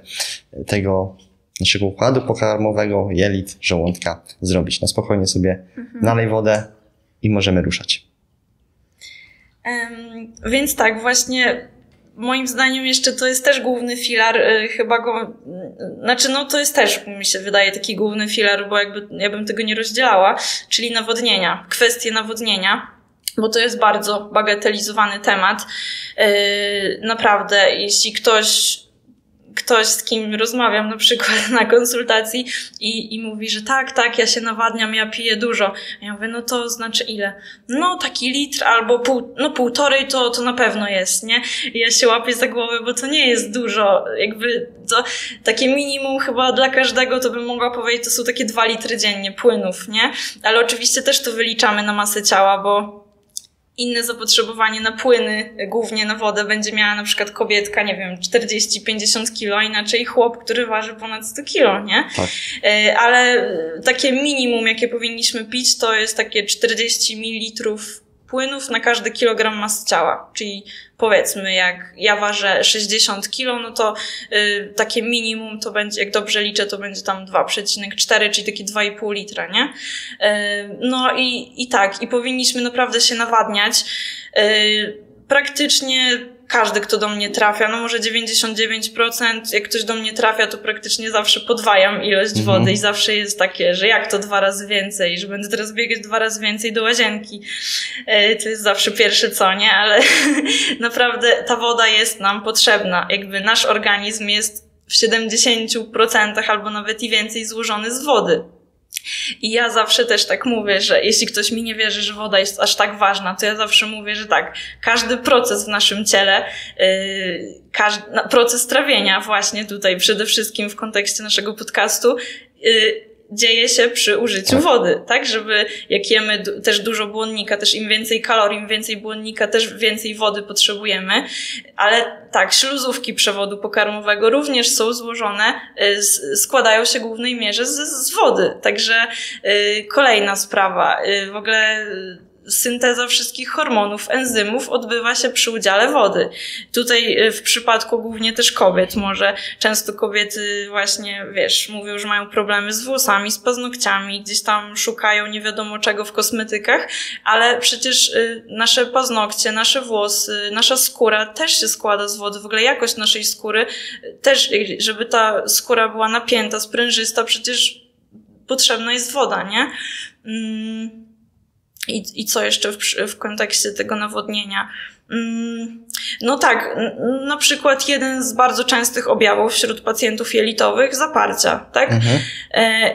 tego naszego układu pokarmowego, jelit, żołądka zrobić? No spokojnie sobie mhm. nalej wodę i możemy ruszać. Um, więc tak, właśnie moim zdaniem jeszcze to jest też główny filar, y, chyba go... Znaczy no to jest też, mi się wydaje, taki główny filar, bo jakby ja bym tego nie rozdzielała, czyli nawodnienia, kwestie nawodnienia. Bo to jest bardzo bagatelizowany temat. Yy, naprawdę, jeśli ktoś, ktoś, z kim rozmawiam na przykład na konsultacji i, i mówi, że tak, tak, ja się nawadniam, ja piję dużo. Ja mówię, no to znaczy ile? No taki litr albo pół, no półtorej to, to na pewno jest, nie? I ja się łapię za głowę, bo to nie jest dużo. Jakby to takie minimum chyba dla każdego, to bym mogła powiedzieć, to są takie dwa litry dziennie płynów, nie? Ale oczywiście też to wyliczamy na masę ciała, bo inne zapotrzebowanie na płyny, głównie na wodę, będzie miała na przykład kobietka, nie wiem, czterdzieści pięćdziesiąt kilo, a inaczej chłop, który waży ponad sto kilo, nie? Tak. Ale takie minimum, jakie powinniśmy pić, to jest takie czterdzieści mililitrów płynów na każdy kilogram masy ciała. Czyli powiedzmy, jak ja ważę sześćdziesiąt kilo, no to y, takie minimum to będzie, jak dobrze liczę, to będzie tam dwa przecinek cztery, czyli takie dwa i pół litra, nie? Y, no i, i tak, i powinniśmy naprawdę się nawadniać. Y, praktycznie każdy, kto do mnie trafia, no może dziewięćdziesiąt dziewięć procent, jak ktoś do mnie trafia, to praktycznie zawsze podwajam ilość mhm. wody i zawsze jest takie, że jak to dwa razy więcej, że będę teraz biegać dwa razy więcej do łazienki. To jest zawsze pierwsze co, nie? Ale naprawdę ta woda jest nam potrzebna. Jakby nasz organizm jest w siedemdziesiąt procent albo nawet i więcej złożony z wody. I ja zawsze też tak mówię, że jeśli ktoś mi nie wierzy, że woda jest aż tak ważna, to ja zawsze mówię, że tak, każdy proces w naszym ciele, yy, każdy, proces trawienia właśnie tutaj przede wszystkim w kontekście naszego podcastu, yy, dzieje się przy użyciu wody, tak? Żeby jak jemy d- też dużo błonnika, też im więcej kalorii, im więcej błonnika, też więcej wody potrzebujemy. Ale tak, śluzówki przewodu pokarmowego również są złożone, y- składają się w głównej mierze z, z wody. Także y- kolejna sprawa, y- w ogóle... Y- synteza wszystkich hormonów, enzymów odbywa się przy udziale wody. Tutaj w przypadku głównie też kobiet może. Często kobiety właśnie, wiesz, mówią, że mają problemy z włosami, z paznokciami, gdzieś tam szukają nie wiadomo czego w kosmetykach, ale przecież nasze paznokcie, nasze włosy, nasza skóra też się składa z wody. W ogóle jakość naszej skóry też, żeby ta skóra była napięta, sprężysta, przecież potrzebna jest woda, nie? Mm. I, i co jeszcze w, w kontekście tego nawodnienia? No tak, na przykład jeden z bardzo częstych objawów wśród pacjentów jelitowych, zaparcia, tak? Mhm.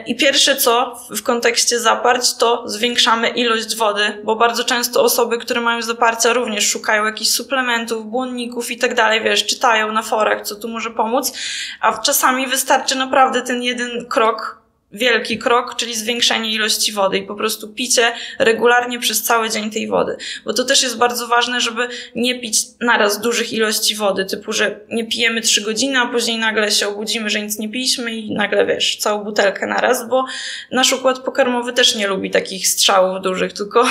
I pierwsze co w kontekście zaparć, to zwiększamy ilość wody, bo bardzo często osoby, które mają zaparcia, również szukają jakichś suplementów, błonników i tak dalej, wiesz, czytają na forach, co tu może pomóc, a czasami wystarczy naprawdę ten jeden krok wielki krok, czyli zwiększenie ilości wody i po prostu picie regularnie przez cały dzień tej wody. Bo to też jest bardzo ważne, żeby nie pić naraz dużych ilości wody, typu, że nie pijemy trzy godziny, a później nagle się obudzimy, że nic nie piliśmy i nagle, wiesz, całą butelkę naraz, bo nasz układ pokarmowy też nie lubi takich strzałów dużych, tylko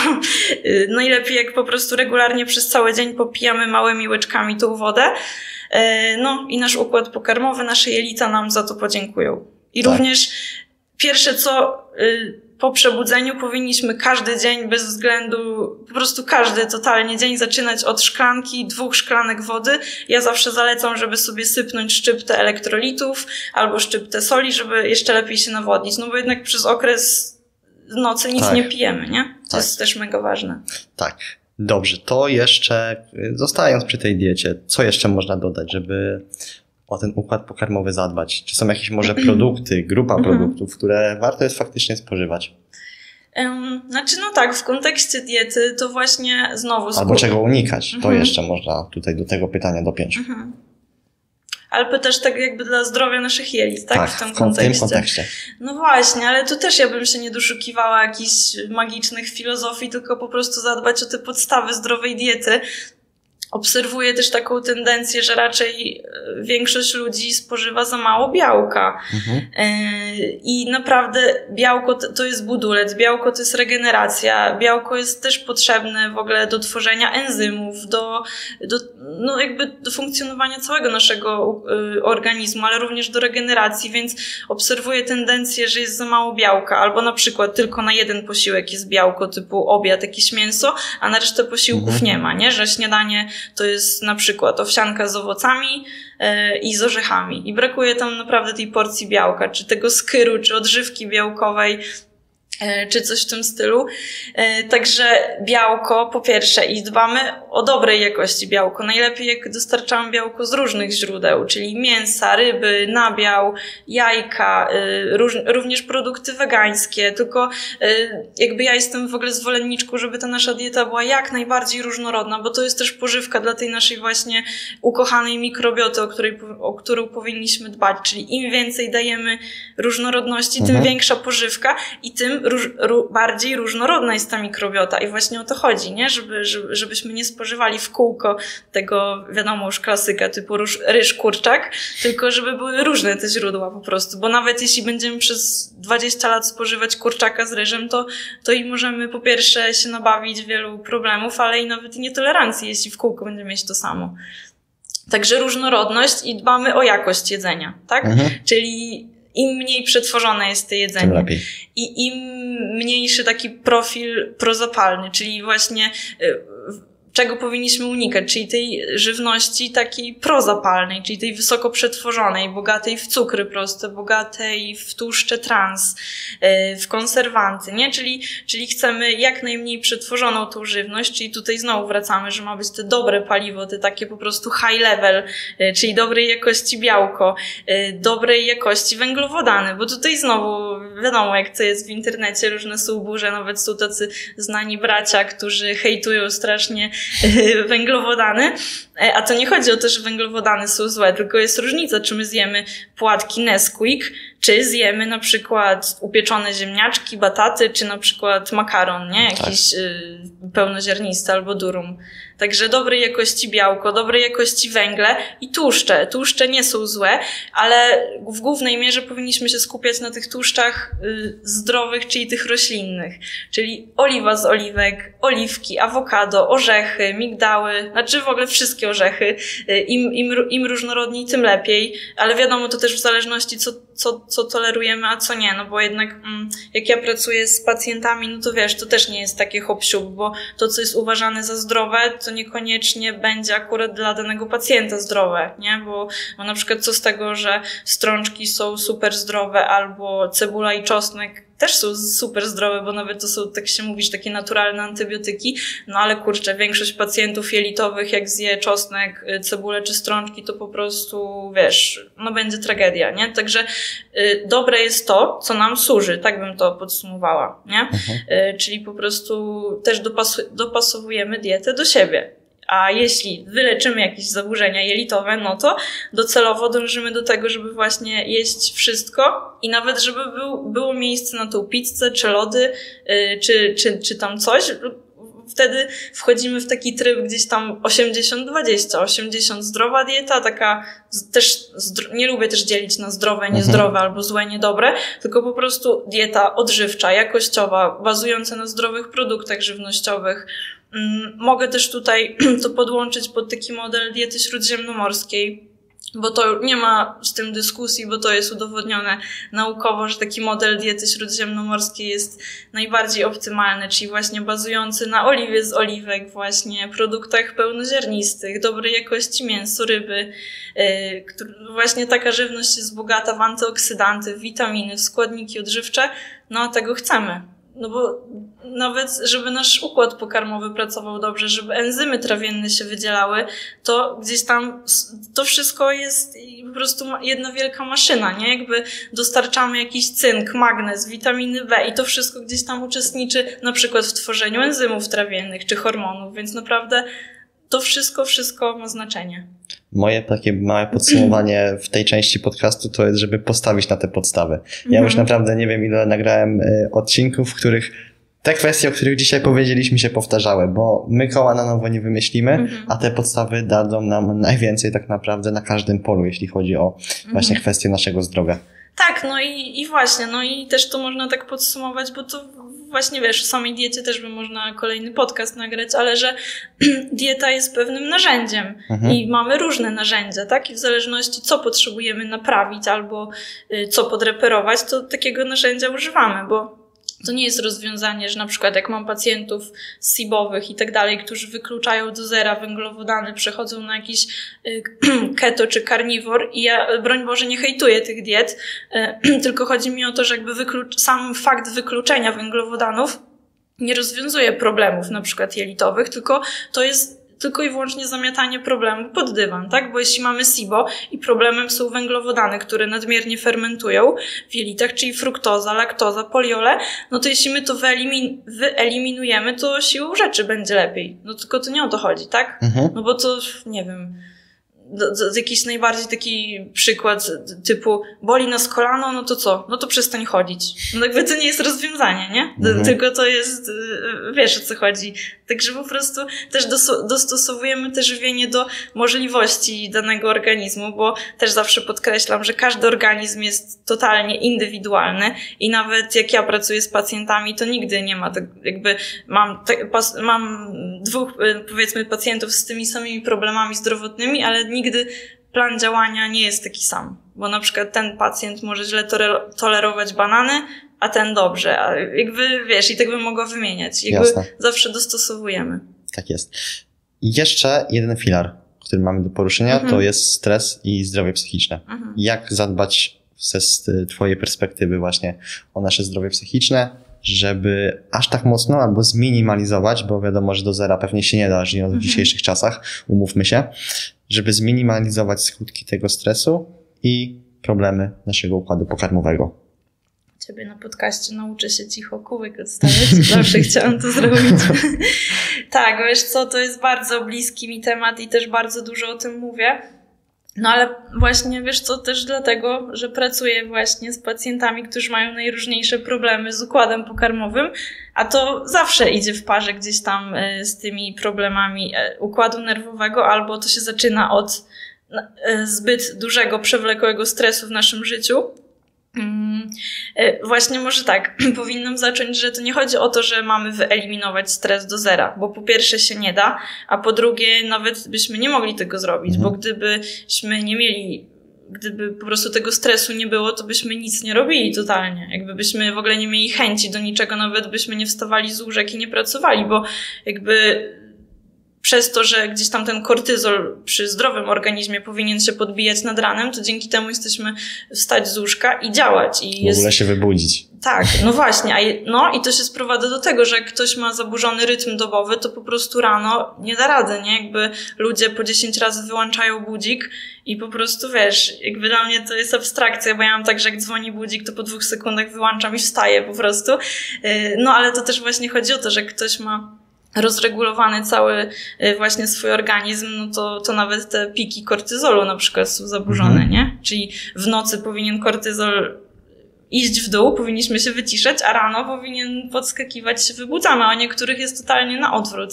najlepiej jak po prostu regularnie przez cały dzień popijamy małymi łyczkami tą wodę, no i nasz układ pokarmowy, nasze jelita nam za to podziękują. I tak. Również pierwsze co, po przebudzeniu powinniśmy każdy dzień bez względu, po prostu każdy totalnie dzień zaczynać od szklanki, dwóch szklanek wody. Ja zawsze zalecam, żeby sobie sypnąć szczyptę elektrolitów albo szczyptę soli, żeby jeszcze lepiej się nawodnić. No bo jednak przez okres nocy nic tak. nie pijemy, nie? To tak. jest też mega ważne. Tak. Dobrze, to jeszcze zostając przy tej diecie, co jeszcze można dodać, żeby o ten układ pokarmowy zadbać? Czy są jakieś może produkty, grupa produktów, które warto jest faktycznie spożywać? Znaczy no tak, w kontekście diety to właśnie znowu... Albo skup... czego unikać, to jeszcze można tutaj do tego pytania dopiąć. Ale też tak jakby dla zdrowia naszych jelit, tak? tak w tym kontekście. tym kontekście. No właśnie, ale tu też ja bym się nie doszukiwała jakichś magicznych filozofii, tylko po prostu zadbać o te podstawy zdrowej diety. Obserwuję też taką tendencję, że raczej większość ludzi spożywa za mało białka. Mhm. I naprawdę białko to jest budulec, białko to jest regeneracja, białko jest też potrzebne w ogóle do tworzenia enzymów, do, do, no jakby do funkcjonowania całego naszego organizmu, ale również do regeneracji, więc obserwuję tendencję, że jest za mało białka, albo na przykład tylko na jeden posiłek jest białko typu obiad, jakieś mięso, a na resztę posiłków mhm. nie ma, nie? Że śniadanie to jest na przykład owsianka z owocami yy, i z orzechami. I brakuje tam naprawdę tej porcji białka, czy tego skyru, czy odżywki białkowej, yy, czy coś w tym stylu. Yy, także białko po pierwsze i dbamy o dobrej jakości białko. Najlepiej jak dostarczamy białko z różnych źródeł, czyli mięsa, ryby, nabiał, jajka, yy, róż, również produkty wegańskie. Tylko yy, jakby ja jestem w ogóle zwolenniczką, żeby ta nasza dieta była jak najbardziej różnorodna, bo to jest też pożywka dla tej naszej właśnie ukochanej mikrobioty, o, której, o którą powinniśmy dbać. Czyli im więcej dajemy różnorodności, mhm. tym większa pożywka i tym róż, ró, bardziej różnorodna jest ta mikrobiota. I właśnie o to chodzi, nie? Żeby, żeby, żebyśmy nie spożywali używali w kółko tego, wiadomo, już klasyka typu ryż, ryż, kurczak, tylko żeby były różne te źródła po prostu, bo nawet jeśli będziemy przez dwadzieścia lat spożywać kurczaka z ryżem, to, to i możemy po pierwsze się nabawić wielu problemów, ale i nawet nietolerancji, jeśli w kółko będziemy mieć to samo. Także różnorodność i dbamy o jakość jedzenia, tak? Mhm. Czyli im mniej przetworzone jest to jedzenie i im mniejszy taki profil prozapalny, czyli właśnie czego powinniśmy unikać, czyli tej żywności takiej prozapalnej, czyli tej wysoko przetworzonej, bogatej w cukry proste, bogatej w tłuszcze trans, w konserwanty, nie? Czyli, czyli chcemy jak najmniej przetworzoną tą żywność, czyli tutaj znowu wracamy, że ma być te dobre paliwo, te takie po prostu high level, czyli dobrej jakości białko, dobrej jakości węglowodany, bo tutaj znowu wiadomo, jak to jest w internecie, różne są burze, nawet są tacy znani bracia, którzy hejtują strasznie węglowodany, a to nie chodzi o to, że węglowodany są złe, tylko jest różnica, czy my zjemy płatki Nesquik, czy zjemy na przykład upieczone ziemniaczki, bataty, czy na przykład makaron, nie? Jakiś tak. y, pełnoziarnisty albo durum. Także dobrej jakości białko, dobrej jakości węgle i tłuszcze. Tłuszcze nie są złe, ale w głównej mierze powinniśmy się skupiać na tych tłuszczach y, zdrowych, czyli tych roślinnych. Czyli oliwa z oliwek, oliwki, awokado, orzechy, migdały, znaczy w ogóle wszystkie orzechy. Y, im, im, im różnorodniej, tym lepiej. Ale wiadomo, to też w zależności co Co, co tolerujemy, a co nie, no bo jednak mm, jak ja pracuję z pacjentami, no to wiesz, to też nie jest takie hop-siup, bo to, co jest uważane za zdrowe, to niekoniecznie będzie akurat dla danego pacjenta zdrowe, nie? Bo, bo na przykład co z tego, że strączki są super zdrowe albo cebula i czosnek też są super zdrowe, bo nawet to są, tak się mówisz, takie naturalne antybiotyki, no ale kurczę, większość pacjentów jelitowych, jak zje czosnek, cebulę czy strączki, to po prostu, wiesz, no będzie tragedia, nie? Także y, dobre jest to, co nam służy, tak bym to podsumowała, nie? Mhm. Y, czyli po prostu też dopas- dopasowujemy dietę do siebie. A jeśli wyleczymy jakieś zaburzenia jelitowe, no to docelowo dążymy do tego, żeby właśnie jeść wszystko i nawet żeby był, było miejsce na tą pizzę, czy lody, yy, czy, czy, czy tam coś. Wtedy wchodzimy w taki tryb gdzieś tam osiemdziesiąt dwadzieścia, osiemdziesiąt zdrowa dieta, taka też, nie lubię też dzielić na zdrowe, niezdrowe mhm. albo złe, niedobre, tylko po prostu dieta odżywcza, jakościowa, bazująca na zdrowych produktach żywnościowych. Mogę też tutaj to podłączyć pod taki model diety śródziemnomorskiej, bo to nie ma z tym dyskusji, bo to jest udowodnione naukowo, że taki model diety śródziemnomorskiej jest najbardziej optymalny, czyli właśnie bazujący na oliwie z oliwek, właśnie produktach pełnoziarnistych, dobrej jakości mięso, ryby. Właśnie taka żywność jest bogata w antyoksydanty, w witaminy, w składniki odżywcze, no a tego chcemy. No bo nawet żeby nasz układ pokarmowy pracował dobrze, żeby enzymy trawienne się wydzielały, to gdzieś tam to wszystko jest po prostu jedna wielka maszyna, nie? Jakby dostarczamy jakiś cynk, magnez, witaminy B i to wszystko gdzieś tam uczestniczy na przykład w tworzeniu enzymów trawiennych czy hormonów, więc naprawdę to wszystko, wszystko ma znaczenie. Moje takie małe podsumowanie w tej części podcastu to jest, żeby postawić na te podstawy. Ja mm-hmm. już naprawdę nie wiem, ile nagrałem odcinków, w których te kwestie, o których dzisiaj powiedzieliśmy, się powtarzały, bo my koła na nowo nie wymyślimy, mm-hmm. a te podstawy dadzą nam najwięcej tak naprawdę na każdym polu, jeśli chodzi o właśnie mm-hmm. kwestie naszego zdrowia. Tak, no i, i właśnie, no i też to można tak podsumować, bo to właśnie wiesz, o samej diecie też by można kolejny podcast nagrać, ale że dieta jest pewnym narzędziem mhm. i mamy różne narzędzia, tak? I w zależności co potrzebujemy naprawić albo y, co podreperować, to takiego narzędzia używamy, bo to nie jest rozwiązanie, że na przykład jak mam pacjentów sibowych i tak dalej, którzy wykluczają do zera węglowodany, przechodzą na jakiś keto czy karniwor i ja, broń Boże, nie hejtuję tych diet, tylko chodzi mi o to, że jakby wykluc- sam fakt wykluczenia węglowodanów nie rozwiązuje problemów na przykład jelitowych, tylko to jest tylko i wyłącznie zamiatanie problemu pod dywan, tak? Bo jeśli mamy SIBO i problemem są węglowodany, które nadmiernie fermentują w jelitach, czyli fruktoza, laktoza, poliole, no to jeśli my to wyelimin- wyeliminujemy, to siłą rzeczy będzie lepiej. No tylko to nie o to chodzi, tak? Mhm. No bo to, nie wiem, do, do, jakiś najbardziej taki przykład typu boli nas kolano, no to co? No to przestań chodzić. No jakby to nie jest rozwiązanie, nie? Mhm. Tylko to jest, wiesz o co chodzi. Także po prostu też dos- dostosowujemy te żywienie do możliwości danego organizmu, bo też zawsze podkreślam, że każdy organizm jest totalnie indywidualny i nawet jak ja pracuję z pacjentami, to nigdy nie ma tak jakby mam, te, pas- mam dwóch powiedzmy pacjentów z tymi samymi problemami zdrowotnymi, ale nigdy plan działania nie jest taki sam, bo na przykład ten pacjent może źle tore- tolerować banany, a ten dobrze, a jakby wiesz, i tak bym mogła wymieniać. Jakby Jasne. Zawsze dostosowujemy. Tak jest. I jeszcze jeden filar, który mamy do poruszenia, mhm. to jest stres i zdrowie psychiczne. Mhm. Jak zadbać ze twojej perspektywy właśnie o nasze zdrowie psychiczne, żeby aż tak mocno albo zminimalizować, bo wiadomo, że do zera pewnie się nie da, że nie w mhm. dzisiejszych czasach, umówmy się, żeby zminimalizować skutki tego stresu i problemy naszego układu pokarmowego. Ciebie na podcaście nauczę się cicho kółek odstawiać. Zawsze chciałam to zrobić. Tak, wiesz co, to jest bardzo bliski mi temat i też bardzo dużo o tym mówię. No ale właśnie, wiesz co, też dlatego, że pracuję właśnie z pacjentami, którzy mają najróżniejsze problemy z układem pokarmowym, a to zawsze idzie w parze gdzieś tam z tymi problemami układu nerwowego, albo to się zaczyna od zbyt dużego, przewlekłego stresu w naszym życiu. Właśnie może tak, powinnam zacząć, że to nie chodzi o to, że mamy wyeliminować stres do zera, bo po pierwsze się nie da, a po drugie nawet byśmy nie mogli tego zrobić, mhm. bo gdybyśmy nie mieli, gdyby po prostu tego stresu nie było, to byśmy nic nie robili totalnie, jakby byśmy w ogóle nie mieli chęci do niczego, nawet byśmy nie wstawali z łóżek i nie pracowali, bo jakby... Przez to, że gdzieś tam ten kortyzol przy zdrowym organizmie powinien się podbijać nad ranem, to dzięki temu jesteśmy wstać z łóżka i działać. I jest... W ogóle się wybudzić. Tak, no właśnie. A je... No i to się sprowadza do tego, że jak ktoś ma zaburzony rytm dobowy, to po prostu rano nie da rady, nie? Jakby ludzie po dziesięć razy wyłączają budzik i po prostu wiesz, jakby dla mnie to jest abstrakcja, bo ja mam tak, że jak dzwoni budzik, to po dwóch sekundach wyłączam i wstaję po prostu. No ale to też właśnie chodzi o to, że ktoś ma rozregulowany cały właśnie swój organizm, no to, to nawet te piki kortyzolu na przykład są zaburzone, mhm. nie? Czyli w nocy powinien kortyzol iść w dół, powinniśmy się wyciszać, a rano powinien podskakiwać się wybudzamy, a o niektórych jest totalnie na odwrót.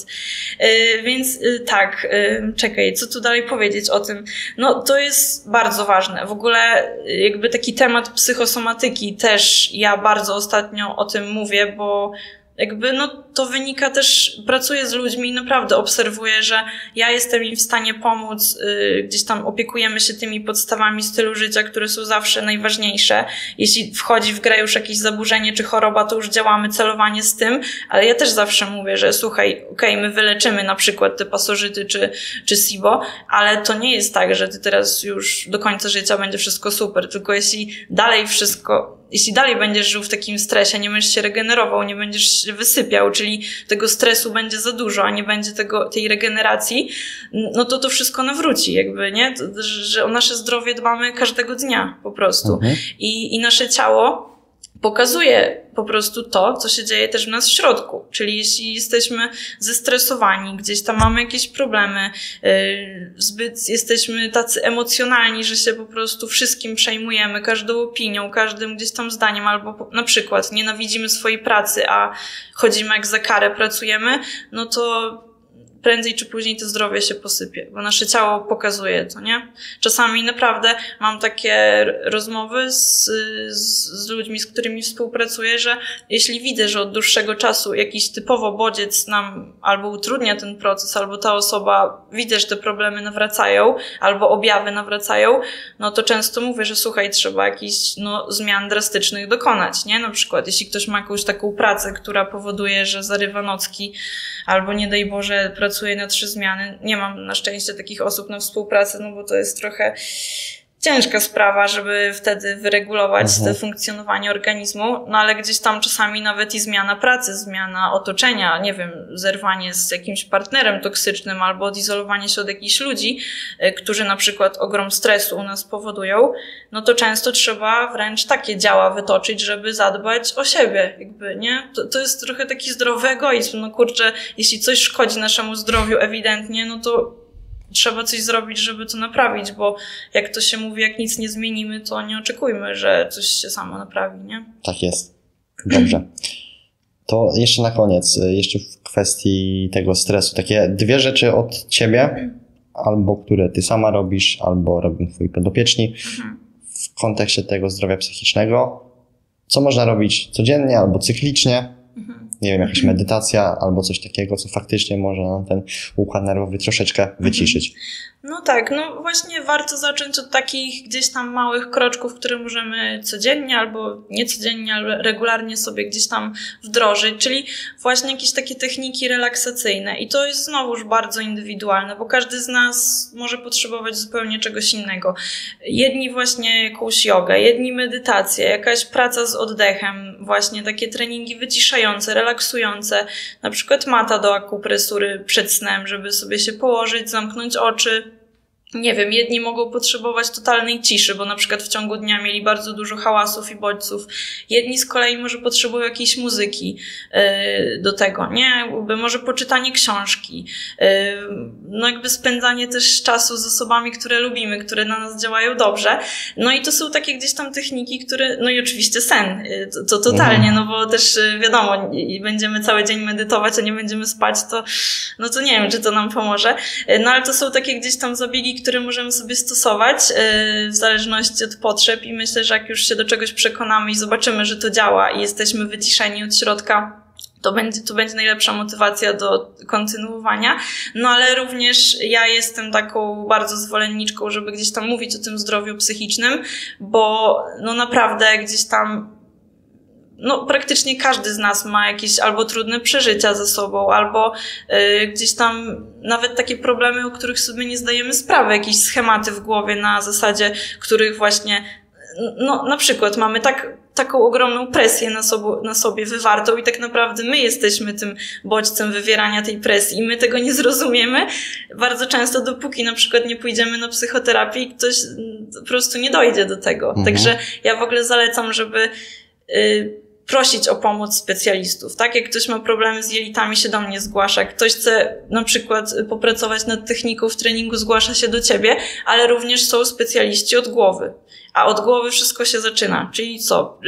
Yy, więc yy, tak, yy, czekaj, co tu dalej powiedzieć o tym? No to jest bardzo ważne. W ogóle yy, jakby taki temat psychosomatyki też ja bardzo ostatnio o tym mówię, bo jakby no to wynika też, pracuję z ludźmi i naprawdę obserwuję, że ja jestem im w stanie pomóc, yy, gdzieś tam opiekujemy się tymi podstawami stylu życia, które są zawsze najważniejsze. Jeśli wchodzi w grę już jakieś zaburzenie czy choroba, to już działamy celowanie z tym, ale ja też zawsze mówię, że słuchaj, okej, my wyleczymy na przykład te pasożyty czy, czy SIBO, ale to nie jest tak, że ty teraz już do końca życia będzie wszystko super, tylko jeśli dalej wszystko... Jeśli dalej będziesz żył w takim stresie, nie będziesz się regenerował, nie będziesz się wysypiał, czyli tego stresu będzie za dużo, a nie będzie tego, tej regeneracji, no to to wszystko nawróci jakby, nie? To, że o nasze zdrowie dbamy każdego dnia po prostu. Mhm. I, i nasze ciało pokazuje po prostu to, co się dzieje też w nas w środku. Czyli jeśli jesteśmy zestresowani, gdzieś tam mamy jakieś problemy, zbyt jesteśmy tacy emocjonalni, że się po prostu wszystkim przejmujemy, każdą opinią, każdym gdzieś tam zdaniem, albo na przykład nienawidzimy swojej pracy, a chodzimy jak za karę, pracujemy, no to prędzej czy później to zdrowie się posypie, bo nasze ciało pokazuje to, nie? Czasami naprawdę mam takie rozmowy z, z, z ludźmi, z którymi współpracuję, że jeśli widzę, że od dłuższego czasu jakiś typowo bodziec nam albo utrudnia ten proces, albo ta osoba, widzę, że te problemy nawracają, albo objawy nawracają, no to często mówię, że słuchaj, trzeba jakichś no, zmian drastycznych dokonać, nie? Na przykład jeśli ktoś ma jakąś taką pracę, która powoduje, że zarywa nocki, albo nie daj Boże, pracuje na trzy zmiany. Nie mam na szczęście takich osób na współpracę, no bo to jest trochę ciężka sprawa, żeby wtedy wyregulować mhm. to funkcjonowanie organizmu, no ale gdzieś tam czasami nawet i zmiana pracy, zmiana otoczenia, nie wiem, zerwanie z jakimś partnerem toksycznym albo odizolowanie się od jakichś ludzi, którzy na przykład ogrom stresu u nas powodują, no to często trzeba wręcz takie działa wytoczyć, żeby zadbać o siebie, jakby, nie? To, to jest trochę taki zdrowy egoizm, no kurczę, jeśli coś szkodzi naszemu zdrowiu ewidentnie, no to trzeba coś zrobić, żeby to naprawić, bo jak to się mówi, jak nic nie zmienimy, to nie oczekujmy, że coś się samo naprawi, nie? Tak jest. Dobrze. To jeszcze na koniec, jeszcze w kwestii tego stresu, takie dwie rzeczy od ciebie, albo które ty sama robisz, albo robią twoi podopieczni, mhm. w kontekście tego zdrowia psychicznego. Co można robić codziennie albo cyklicznie? Nie wiem, jakaś medytacja albo coś takiego, co faktycznie może nam ten układ nerwowy troszeczkę wyciszyć. No tak, no właśnie warto zacząć od takich gdzieś tam małych kroczków, które możemy codziennie albo niecodziennie, ale regularnie sobie gdzieś tam wdrożyć, czyli właśnie jakieś takie techniki relaksacyjne i to jest znowuż bardzo indywidualne, bo każdy z nas może potrzebować zupełnie czegoś innego. Jedni właśnie jakąś jogę, jedni medytację, jakaś praca z oddechem, właśnie takie treningi wyciszające, relaksujące, na przykład mata do akupresury przed snem, żeby sobie się położyć, zamknąć oczy. Nie wiem, jedni mogą potrzebować totalnej ciszy, bo na przykład w ciągu dnia mieli bardzo dużo hałasów i bodźców. Jedni z kolei może potrzebują jakiejś muzyki yy, do tego, nie? Jakby może poczytanie książki. Yy, no jakby spędzanie też czasu z osobami, które lubimy, które na nas działają dobrze. No i to są takie gdzieś tam techniki, które... No i oczywiście sen. Yy, to, to totalnie, no bo też yy, wiadomo, i będziemy cały dzień medytować, a nie będziemy spać, to no to nie wiem, czy to nam pomoże. Yy, no ale to są takie gdzieś tam zabiegi, które możemy sobie stosować yy, w zależności od potrzeb i myślę, że jak już się do czegoś przekonamy i zobaczymy, że to działa i jesteśmy wyciszeni od środka, to będzie, to będzie najlepsza motywacja do kontynuowania. No ale również ja jestem taką bardzo zwolenniczką, żeby gdzieś tam mówić o tym zdrowiu psychicznym, bo no naprawdę gdzieś tam no praktycznie każdy z nas ma jakieś albo trudne przeżycia ze sobą, albo yy, gdzieś tam nawet takie problemy, o których sobie nie zdajemy sprawy, jakieś schematy w głowie na zasadzie, których właśnie no na przykład mamy tak taką ogromną presję na, sobo, na sobie wywartą i tak naprawdę my jesteśmy tym bodźcem wywierania tej presji i my tego nie zrozumiemy bardzo często, dopóki na przykład nie pójdziemy na psychoterapię i ktoś po prostu nie dojdzie do tego. Mhm. Także ja w ogóle zalecam, żeby Yy, prosić o pomoc specjalistów, tak? Jak ktoś ma problemy z jelitami, się do mnie zgłasza. Ktoś chce na przykład popracować nad techniką w treningu, zgłasza się do ciebie, ale również są specjaliści od głowy. A od głowy wszystko się zaczyna. Czyli co?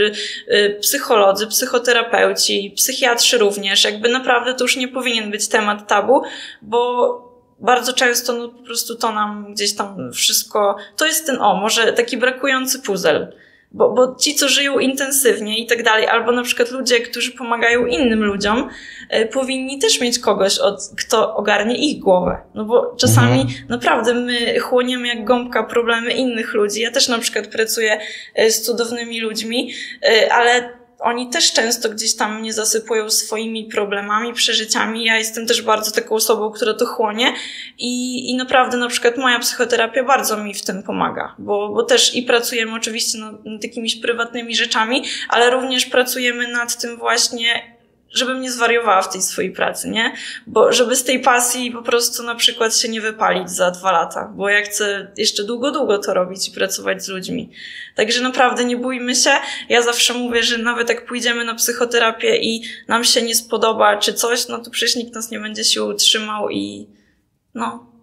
Psycholodzy, psychoterapeuci, psychiatrzy również. Jakby naprawdę to już nie powinien być temat tabu, bo bardzo często no po prostu to nam gdzieś tam wszystko... To jest ten, o, może taki brakujący puzzle. Bo, bo ci, co żyją intensywnie i tak dalej, albo na przykład ludzie, którzy pomagają innym ludziom, y, powinni też mieć kogoś, od, kto ogarnie ich głowę. No bo czasami mhm. naprawdę my chłoniemy jak gąbka problemy innych ludzi. Ja też na przykład pracuję y, z cudownymi ludźmi, y, ale oni też często gdzieś tam mnie zasypują swoimi problemami, przeżyciami. Ja jestem też bardzo taką osobą, która to chłonie i, i naprawdę na przykład moja psychoterapia bardzo mi w tym pomaga, bo, bo też i pracujemy oczywiście nad, nad jakimiś prywatnymi rzeczami, ale również pracujemy nad tym właśnie, żebym nie zwariowała w tej swojej pracy, nie? Bo żeby z tej pasji po prostu na przykład się nie wypalić za dwa lata, bo ja chcę jeszcze długo, długo to robić i pracować z ludźmi. Także naprawdę nie bójmy się. Ja zawsze mówię, że nawet jak pójdziemy na psychoterapię i nam się nie spodoba czy coś, no to przecież nikt nas nie będzie siłą trzymał i no...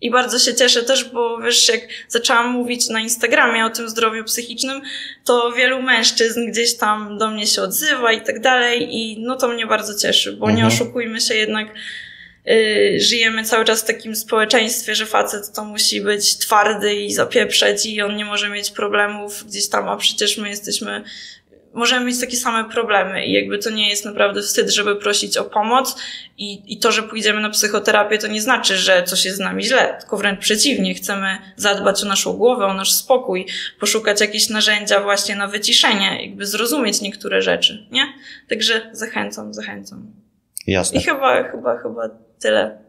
I bardzo się cieszę też, bo wiesz, jak zaczęłam mówić na Instagramie o tym zdrowiu psychicznym, to wielu mężczyzn gdzieś tam do mnie się odzywa i tak dalej i no to mnie bardzo cieszy, bo mhm. nie oszukujmy się jednak, yy, żyjemy cały czas w takim społeczeństwie, że facet to musi być twardy i zapieprzeć i on nie może mieć problemów gdzieś tam, a przecież my jesteśmy... Możemy mieć takie same problemy i jakby to nie jest naprawdę wstyd, żeby prosić o pomoc i, i to, że pójdziemy na psychoterapię, to nie znaczy, że coś jest z nami źle, tylko wręcz przeciwnie, chcemy zadbać o naszą głowę, o nasz spokój, poszukać jakichś narzędzia właśnie na wyciszenie, jakby zrozumieć niektóre rzeczy, nie? Także zachęcam, zachęcam. Jasne. I chyba, chyba, chyba tyle.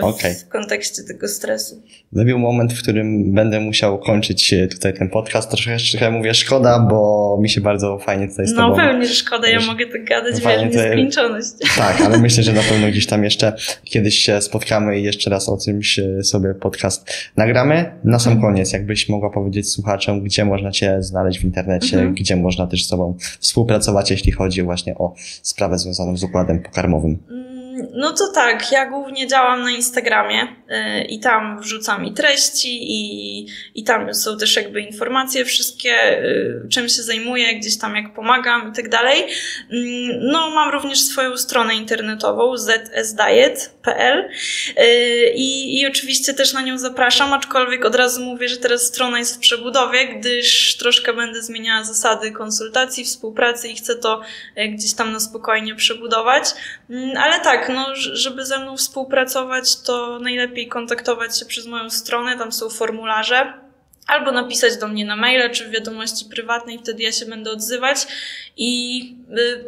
W okay. kontekście tego stresu. Zabił moment, w którym będę musiał kończyć tutaj ten podcast. Troszeczkę mówię szkoda, bo mi się bardzo fajnie tutaj z no, tobą... No pewnie, że szkoda, ja wiesz, mogę tak gadać w nieskończoność. Tak, ale myślę, że na pewno gdzieś tam jeszcze kiedyś się spotkamy i jeszcze raz o czymś sobie podcast nagramy. Na sam mhm. koniec, jakbyś mogła powiedzieć słuchaczom, gdzie można cię znaleźć w internecie, mhm. gdzie można też z tobą współpracować, jeśli chodzi właśnie o sprawę związaną z układem pokarmowym. No to tak, ja głównie działam na Instagramie yy, i tam wrzucam i treści i, i tam są też jakby informacje wszystkie, yy, czym się zajmuję, gdzieś tam jak pomagam i tak dalej. Yy, no mam również swoją stronę internetową z s diet kropka p l yy, i, i oczywiście też na nią zapraszam, aczkolwiek od razu mówię, że teraz strona jest w przebudowie, gdyż troszkę będę zmieniała zasady konsultacji, współpracy i chcę to yy, gdzieś tam na spokojnie przebudować, yy, ale tak, no, żeby ze mną współpracować, to najlepiej kontaktować się przez moją stronę, tam są formularze, albo napisać do mnie na maila, czy w wiadomości prywatnej, wtedy ja się będę odzywać. I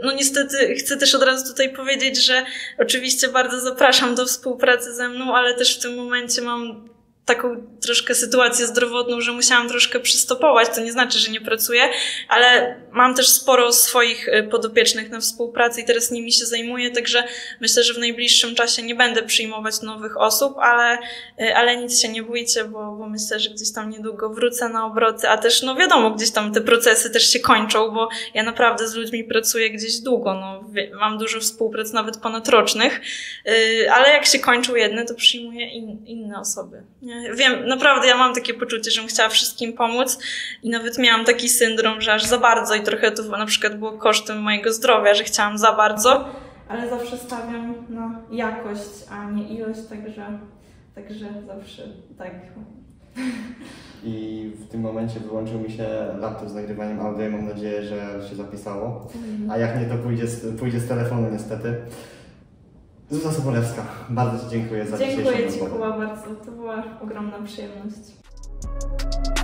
no niestety chcę też od razu tutaj powiedzieć, że oczywiście bardzo zapraszam do współpracy ze mną, ale też w tym momencie mam taką troszkę sytuację zdrowotną, że musiałam troszkę przystopować, to nie znaczy, że nie pracuję, ale mam też sporo swoich podopiecznych na współpracy i teraz nimi się zajmuję, także myślę, że w najbliższym czasie nie będę przyjmować nowych osób, ale, ale nic się nie bójcie, bo, bo myślę, że gdzieś tam niedługo wrócę na obroty, a też no wiadomo, gdzieś tam te procesy też się kończą, bo ja naprawdę z ludźmi pracuję gdzieś długo, no mam dużo współprac nawet ponadrocznych, ale jak się kończą jedne, to przyjmuję in, inne osoby. Wiem, naprawdę ja mam takie poczucie, że bym chciała wszystkim pomóc i nawet miałam taki syndrom, że aż za bardzo i trochę to na przykład było kosztem mojego zdrowia, że chciałam za bardzo, ale zawsze stawiam na jakość, a nie ilość, także, także zawsze tak. I w tym momencie wyłączył mi się laptop z nagrywaniem audio, mam nadzieję, że się zapisało, a jak nie to pójdzie z, pójdzie z telefonu niestety. Zuzanna Sobolewska, bardzo ci dziękuję za dzisiejszą rozmowę. Dziękuję ci, Kuba, bardzo. To była ogromna przyjemność.